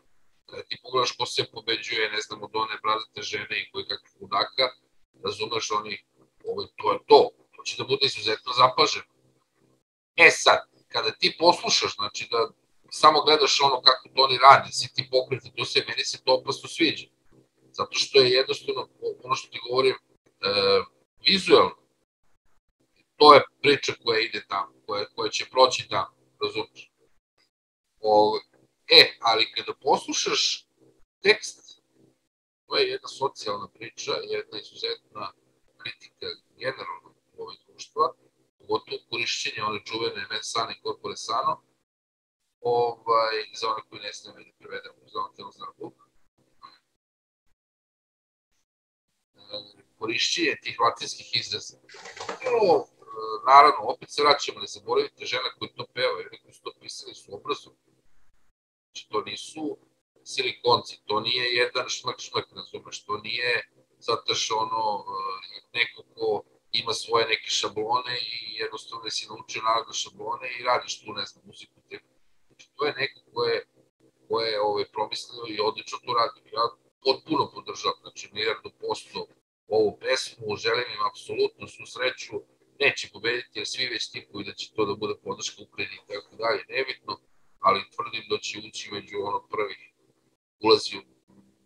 Ti pogledaš ko se pobeđuje, ne znam, od one brazate žene i koji kakvih ludaka, razumeš, oni, ovo, to je to. Znači da bude izuzetno zapaženo. E sad, kada ti poslušaš, znači da samo gledaš ono kako to oni radi, si ti pokriti, to se, meni se to opasno sviđa. Zato što je jednostavno, ono što ti govorim, e, vizualno, to je priča koja ide tamo, koja, koja će proći tamo, razumiješ. E, ali kada poslušaš tekst, to je jedna socijalna priča, jedna izuzetna kritika generalno ovih društva, pogotovo korišćenje one čuvene men sano i corpore sano, ovaj, za one koji ne sneme da prevedemo za ono tijelo znaku. Korišćenje tih latinskih izraza. Tijelo, naravno, opet se vraćamo, ne zaboravite, žene koji to pevaju, oni koji su to pisali su obrazovni. Znači, to nisu silikonci, to nije jedan šmak šmak, razumeš, to nije zato što ono, neko ko ima svoje neke šablone i jednostavno si naučio narodne šablone i radiš tu, ne znam, muziku. Znači, to je neko koje, koje je ovaj, promislio i odlično to radio. Ja potpuno podržavam, znači, milijardu posto ovu pesmu, želim im apsolutno svu sreću, neće pobediti jer svi već tipuju da će to da bude podrška Ukrajini i tako dalje, nebitno, ali tvrdim da će ući među ono prvih ulazi u.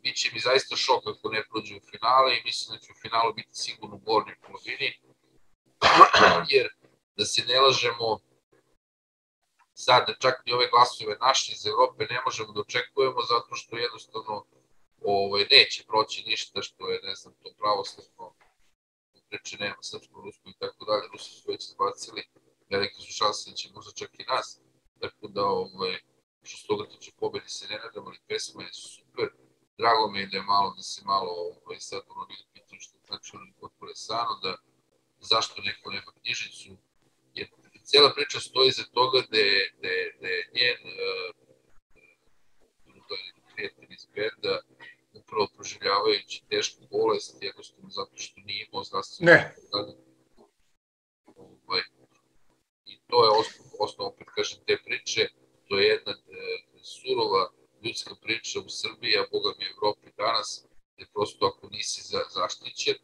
Biće mi zaista šok ako ne prođe u finale i mislim da će u finalu biti sigurno u gornjoj polovini, jer da se ne lažemo sad, da čak i ove glasove naše iz Evrope ne možemo da očekujemo zato što jednostavno ovaj, neće proći ništa što je, ne znam, to pravoslavno, reče nema srpsko, rusko i tako dalje, Rusi su već izbacili, velike su šanse da će možda čak i nas, tako da ovaj, što s toga tiče pobedi se ne nadam, ali pesma je super. Drago mi je da je malo, da se malo ovaj, sad ono bilo pitanje što znači ono potpore sano, da zašto neko nema knjižicu, jer cijela priča stoji iza toga da je njen uh, prijatelj iz benda upravo bolesti, jednostavno zato što nije imao zdravstveno. Ne. I to je osnovno, opet kažem, te priče, to je jedna surova ljudska priča u Srbiji, a Boga mi u Evropi danas, gde prosto ako nisi zaštićen,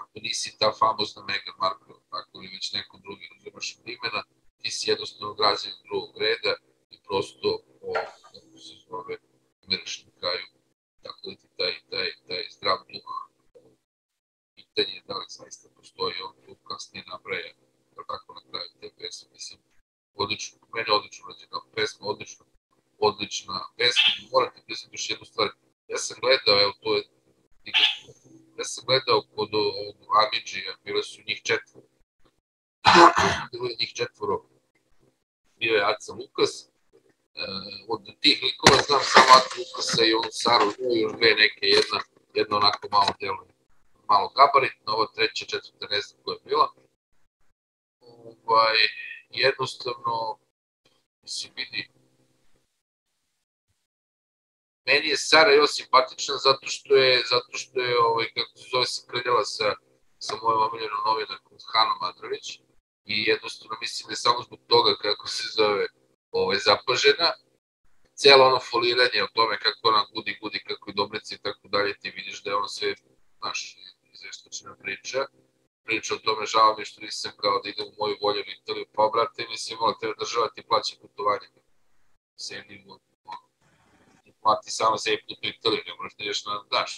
ako nisi ta famozna Meghan Markle, tako li već neko drugi uzimaš od imena, ti si jednostavno građanin drugog reda i prosto o, kako se zove, umireš na kraju. Tako da ti taj, taj, taj zdrav duh, pitanje je da li zaista postoji on tu kasnije nabraja, tako na kraju te pesme, mislim, odlično, meni je odlično rađena pesma, odlično, odlična pesma, morate pisati još jednu stvar, ja sam gledao, evo to je, ja sam gledao kod Amidžija, bile su njih četvoro, bilo je njih četvoro, bio je Aca Lukas, od tih likova znam samo Aca Lukasa i on Saru, još dve neke, jedna, jedna onako malo djelo, malo gabaritna, ova treća, četvrta, ne znam koja je bila, ovaj, jednostavno, mislim, vidi, meni je Sara još simpatična zato što je, zato što je, ovaj, kako se zove, se predjela sa, sa mojom omiljenom novinarkom Hanom Andrović i jednostavno mislim da je samo zbog toga kako se zove, ovaj, zapažena, cijelo ono foliranje o tome kako ona gudi, gudi, kako je Dobrica i tako dalje, ti vidiš da je ono sve, znaš, izveštačena priča, priča o tome, žao mi što nisam kao da idem u moju voljenu Italiju, pa obrate, mislim, vola tebe država ti plaća putovanje, sve nivo. Mati samo se i put u Italiju, ne možeš da ideš na daš.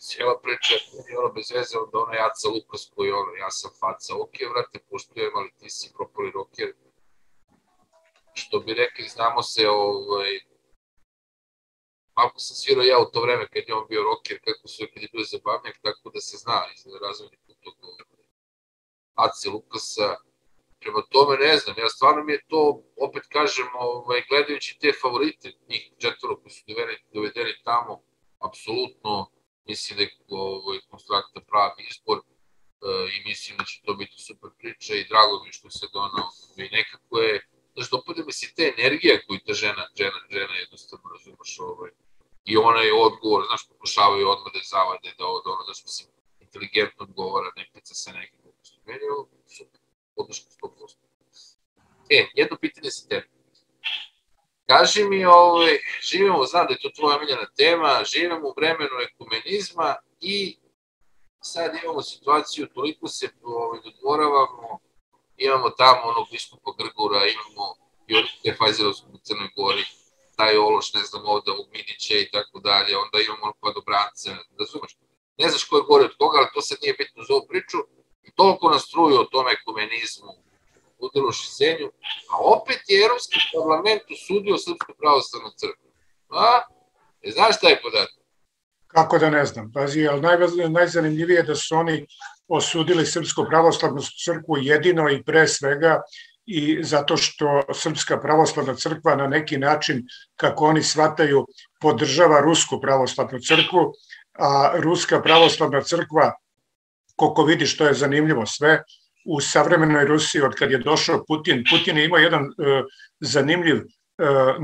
Cijela priča je ono bez veze, onda ona Jaca Lukas koji je ono, ja sam faca, ok, vrate, poštujem, ali ti si propali roker. Što bi rekli, znamo se, malo sam svirao ja u to vreme kad je on bio roker, kako su joj kad je bio zabavnjak, tako da se zna iz razvojnih putoga Aci Lukasa. Prema tome ne znam, ja stvarno mi je to, opet kažem, ovaj, gledajući te favorite, njih četvora koji su dovedeni tamo, apsolutno mislim da je ovaj, konstrakta pravi izbor e, i mislim da će to biti super priča i drago mi što se donao i nekako je, znaš, dopada mi se te energija koju ta žena, žena, žena jednostavno razumaš ovaj, i ona je odgovor, znaš, pokušavaju odmah da zavade, da ono, da, da što se inteligentno odgovara, ne pica se nekako, meni je ovo super. Odnoška sto posto. E, jedno pitanje se tebe. Kaži mi, ovaj, živimo, znam da je to tvoja miljena tema, živimo u vremenu ekumenizma i sad imamo situaciju, toliko se ovaj, dodvoravamo, imamo tamo onog biskupa Grgura, imamo i onog Fajzerovskog u Crnoj Gori, taj ološ, ne znam, ovde, ovog Minića i tako dalje, onda imamo onog Padobranca, razumeš? Ne znaš ko je gori od koga, ali to sad nije bitno za ovu priču, toliko nastruju o tom ekumenizmu u društvu, a opet je Evropski parlament osudio Srpsku pravoslavnu crkvu. Znaš šta je podatak? Kako da ne znam, pazi, ali najzanimljivije je da su oni osudili Srpsku pravoslavnu crkvu jedino i pre svega i zato što Srpska pravoslavna crkva na neki način, kako oni shvataju, podržava Rusku pravoslavnu crkvu, a Ruska pravoslavna crkva, koliko vidi što je zanimljivo sve, u savremenoj Rusiji, od kad je došao Putin, Putin je imao jedan e, zanimljiv e,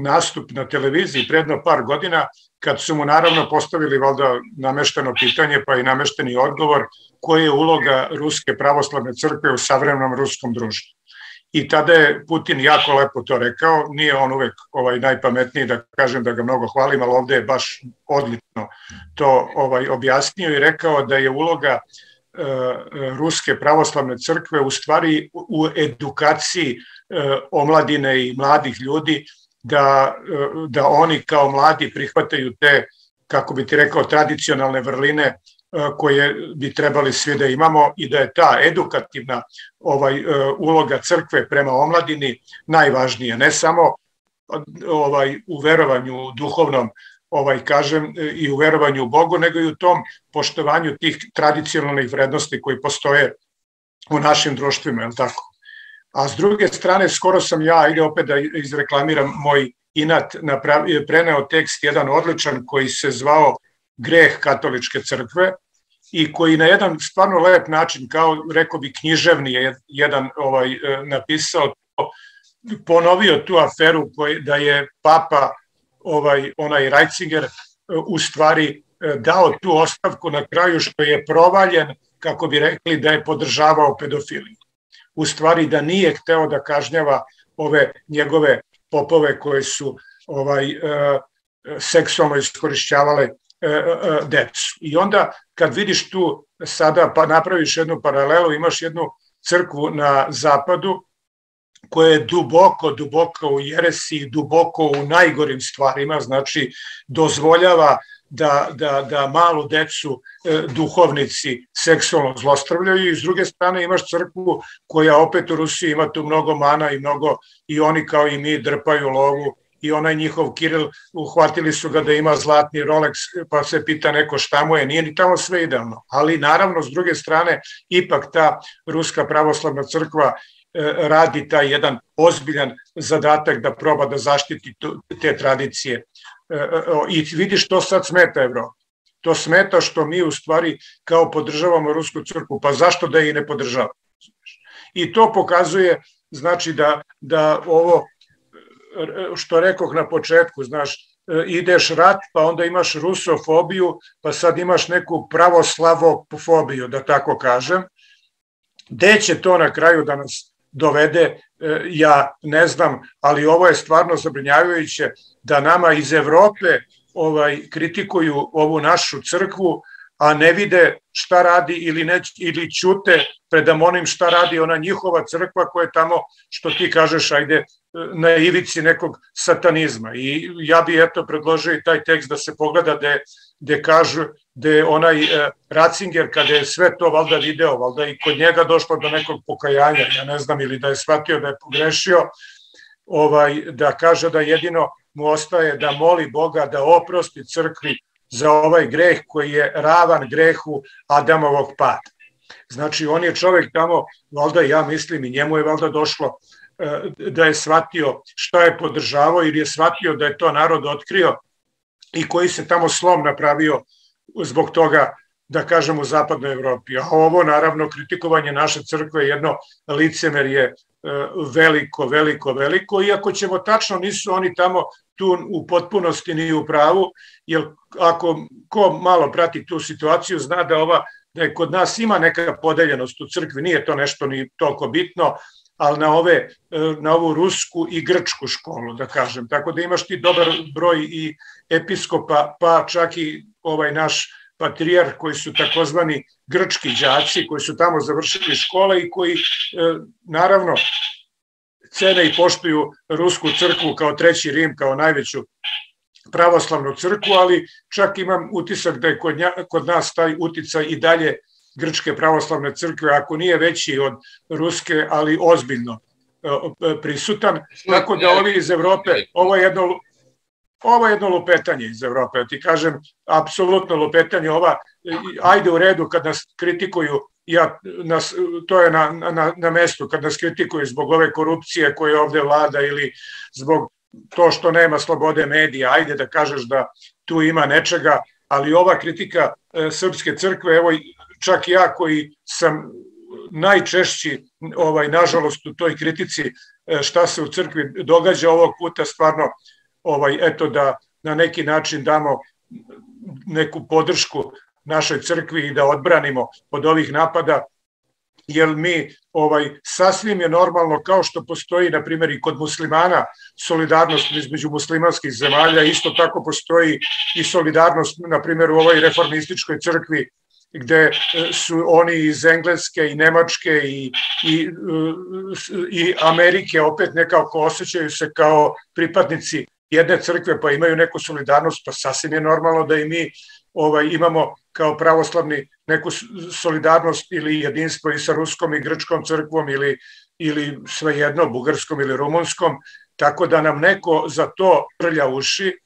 nastup na televiziji predno par godina, kad su mu naravno postavili valjda namešteno pitanje, pa i namešteni odgovor, koja je uloga Ruske pravoslavne crkve u savremenom ruskom društvu. I tada je Putin jako lepo to rekao, nije on uvek ovaj, najpametniji da kažem da ga mnogo hvalim, ali ovde je baš odlično to ovaj, objasnio i rekao da je uloga Ruske pravoslavne crkve u stvari u edukaciji omladine i mladih ljudi da, da oni kao mladi prihvataju te, kako bi ti rekao, tradicionalne vrline koje bi trebali svi da imamo i da je ta edukativna ovaj, uloga crkve prema omladini najvažnija, ne samo ovaj, u verovanju u duhovnom ovaj, kažem, i u verovanju u Bogu, nego i u tom poštovanju tih tradicionalnih vrednosti koji postoje u našim društvima, je li tako? A s druge strane, skoro sam ja, ili opet da izreklamiram moj inat, napravi, preneo tekst jedan odličan koji se zvao Greh katoličke crkve i koji na jedan stvarno lep način, kao rekao bi književni je jedan ovaj, napisao, ponovio tu aferu koji, da je papa, Ovaj, onaj Ratzinger u stvari dao tu ostavku na kraju što je provaljen, kako bi rekli, da je podržavao pedofiliju. U stvari da nije hteo da kažnjava ove njegove popove koje su ovaj, seksualno iskorišćavale decu. I onda kad vidiš tu sada, pa napraviš jednu paralelu, imaš jednu crkvu na zapadu koja je duboko, duboko u jeresiji, duboko u najgorim stvarima, znači dozvoljava da, da, da malu decu e, duhovnici seksualno zlostavljaju, i s druge strane imaš crkvu koja opet u Rusiji ima tu mnogo mana i mnogo, i oni kao i mi drpaju lovu, i onaj njihov Kiril, uhvatili su ga da ima zlatni Rolex, pa se pita neko šta mu je, nije ni tamo sve idealno. Ali naravno, s druge strane, ipak ta Ruska pravoslavna crkva e, radi taj jedan ozbiljan zadatak da proba da zaštiti tu, te tradicije. I vidiš, to sad smeta Evropi. To smeta što mi u stvari kao podržavamo Rusku crkvu, pa zašto da je i ne podržavamo? I to pokazuje, znači, da, da ovo što rekoh na početku, znaš, ideš rat, pa onda imaš rusofobiju, pa sad imaš neku pravoslavofobiju, da tako kažem. Gde će to na kraju da nas dovede, ja ne znam, ali ovo je stvarno zabrinjavajuće, da nama iz Evrope ovaj, kritikuju ovu našu crkvu, a ne vide šta radi ili, ne, ili ćute predam onim šta radi ona njihova crkva koja je tamo, što ti kažeš, ajde, na ivici nekog satanizma. I ja bi eto predložio i taj tekst da se pogleda, da gde kažu, da je onaj eh, Ratzinger, kada je sve to valjda video, valjda i kod njega došlo do nekog pokajanja, ja ne znam, ili da je shvatio da je pogrešio, ovaj, da kaže da jedino mu ostaje da moli Boga da oprosti crkvi za ovaj greh koji je ravan grehu Adamovog pada. Znači, on je čovjek tamo, valjda, ja mislim, i njemu je valjda došlo eh, da je shvatio šta je podržavao, ili je shvatio da je to narod otkrio i koji se tamo slom napravio zbog toga, da kažem, u zapadnoj Evropi. A ovo, naravno, kritikovanje naše crkve je jedno licemerje veliko, veliko, veliko, iako ćemo tačno, nisu oni tamo tu u potpunosti ni u pravu, jer ako ko malo prati tu situaciju, zna da ova, da je kod nas ima neka podeljenost u crkvi, nije to nešto ni toliko bitno, ali na, ove, na ovu rusku i grčku školu, da kažem. Tako da imaš ti dobar broj i episkopa, pa čak i ovaj naš patrijarh, koji su takozvani grčki đaci, koji su tamo završili škole i koji, naravno, cene i poštuju Rusku crkvu kao Treći Rim, kao najveću pravoslavnu crkvu, ali čak imam utisak da je kod, nja, kod nas taj uticaj i dalje grčke pravoslavne crkve, ako nije veći od ruske, ali ozbiljno prisutan. Tako da ovi iz Evrope, ovo je jedno, ovo je jedno lupetanje iz Evrope, ti kažem, apsolutno lupetanje, ova, ajde u redu kad nas kritikuju, ja, nas, to je na, na, na mestu, kad nas kritikuju zbog ove korupcije koje ovdje vlada ili zbog to što nema slobode medija, ajde da kažeš da tu ima nečega, ali ova kritika e, srpske crkve, evo i čak ja koji sam najčešći, ovaj, nažalost, u toj kritici šta se u crkvi događa, ovog puta stvarno, ovaj, eto, da na neki način damo neku podršku našoj crkvi i da odbranimo od ovih napada, jer mi, ovaj, sasvim je normalno, kao što postoji, na primjer, i kod muslimana solidarnost između muslimanskih zemalja, isto tako postoji i solidarnost, na primjer, u ovoj reformističkoj crkvi, gde su oni iz Engleske i Nemačke i, i, i Amerike, opet nekako osjećaju se kao pripadnici jedne crkve, pa imaju neku solidarnost, pa sasvim je normalno da i mi, ovaj, imamo kao pravoslavni neku solidarnost ili jedinstvo i sa ruskom i grčkom crkvom ili, ili svejedno, bugarskom ili rumunskom, tako da nam neko za to prlja uši,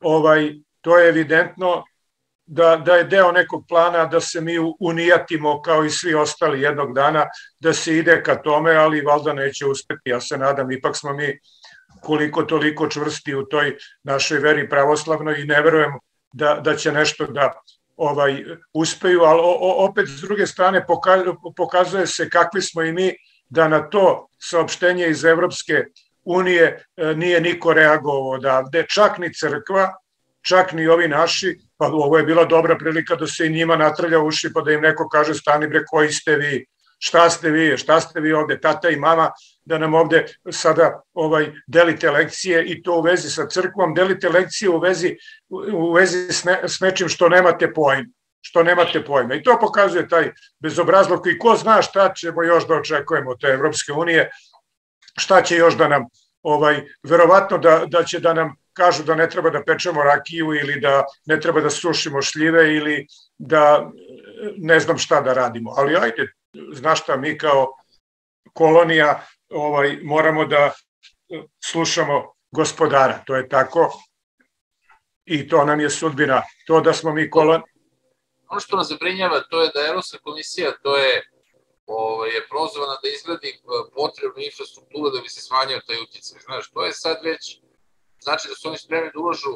ovaj, to je evidentno, Da, da je deo nekog plana da se mi unijatimo kao i svi ostali jednog dana, da se ide ka tome, ali valjda neće uspjeti. Ja se nadam, ipak smo mi koliko toliko čvrsti u toj našoj veri pravoslavnoj i ne verujem da, da će nešto da ovaj, uspeju, ali o, o, opet s druge strane poka, pokazuje se kakvi smo i mi, da na to saopštenje iz Evropske unije e, nije niko reagovao odavde, čak ni crkva, čak ni ovi naši, Pa ovo je bila dobra prilika da se i njima natrlja uši, pa da im neko kaže stani bre, koji ste vi, šta ste vi, šta ste vi ovde, tata i mama, da nam ovde sada ovaj, delite lekcije i to u vezi sa crkvom, delite lekcije u vezi, u vezi s, ne, s nečim što nemate pojma, što nemate pojma. I to pokazuje taj bezobrazluk i ko zna šta ćemo još da očekujemo od te Evropske unije, šta će još da nam, ovaj, verovatno da, da će da nam kažu da ne treba da pečemo rakiju ili da ne treba da sušimo šljive ili da ne znam šta da radimo. Ali ajde, znaš šta, mi kao kolonija ovaj, moramo da slušamo gospodara, to je tako i to nam je sudbina, to da smo mi kolonija. Ono što nas zabrinjava to je da Evropska komisija, to je Ovo, je prozvana da izgradi potrebnu infrastrukturu da bi se smanjio taj uticaj. Znaš, to je sad već, znači da su oni spremni da uložu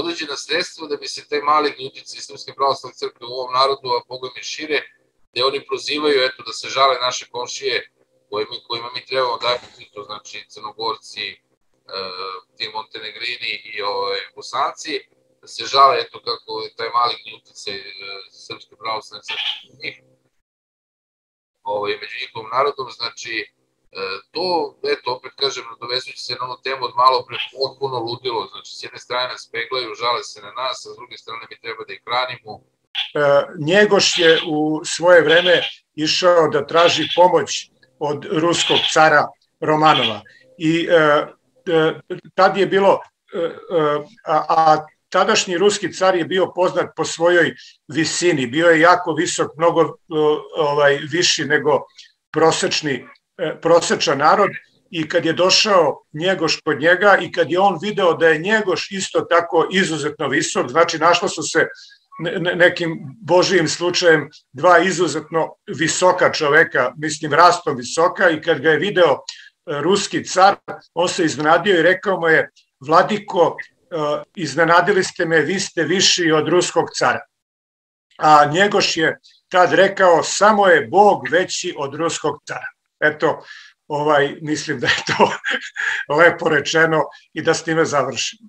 određena sredstva da bi se taj maligni uticaj Srpske pravoslavne crkve u ovom narodu, a bogom je šire, gde oni prozivaju, eto, da se žale naše komšije kojima, kojima mi trebamo dati, to znači Crnogorci, e, ti Montenegrini i ove, Bosanci, da se žale, eto, kako je taj maligni uticaj e, Srpske pravoslavne crkve Ovaj, među njihovom narodom, znači to, eto, opet kažem, dovezujući se na onu temu od malo pre potpuno ludilo, znači s jedne strane nas peglaju, žale se na nas, a s druge strane mi treba da ih hranimo. Njegoš je u svoje vreme išao da traži pomoć od ruskog cara Romanova i tad je bilo, a, a tadašnji ruski car je bio poznat po svojoj visini, bio je jako visok, mnogo ovaj, viši nego prosečni, prosečan narod i kad je došao Njegoš pod njega i kad je on video da je Njegoš isto tako izuzetno visok, znači našlo su se nekim božijim slučajem dva izuzetno visoka čoveka, mislim rastom visoka i kad ga je video ruski car, on se iznenadio i rekao mu je, vladiko, iznenadili ste me, vi ste viši od ruskog cara. A Njegoš je tad rekao, samo je Bog veći od ruskog cara. Eto, ovaj, mislim da je to lepo rečeno i da s time završimo.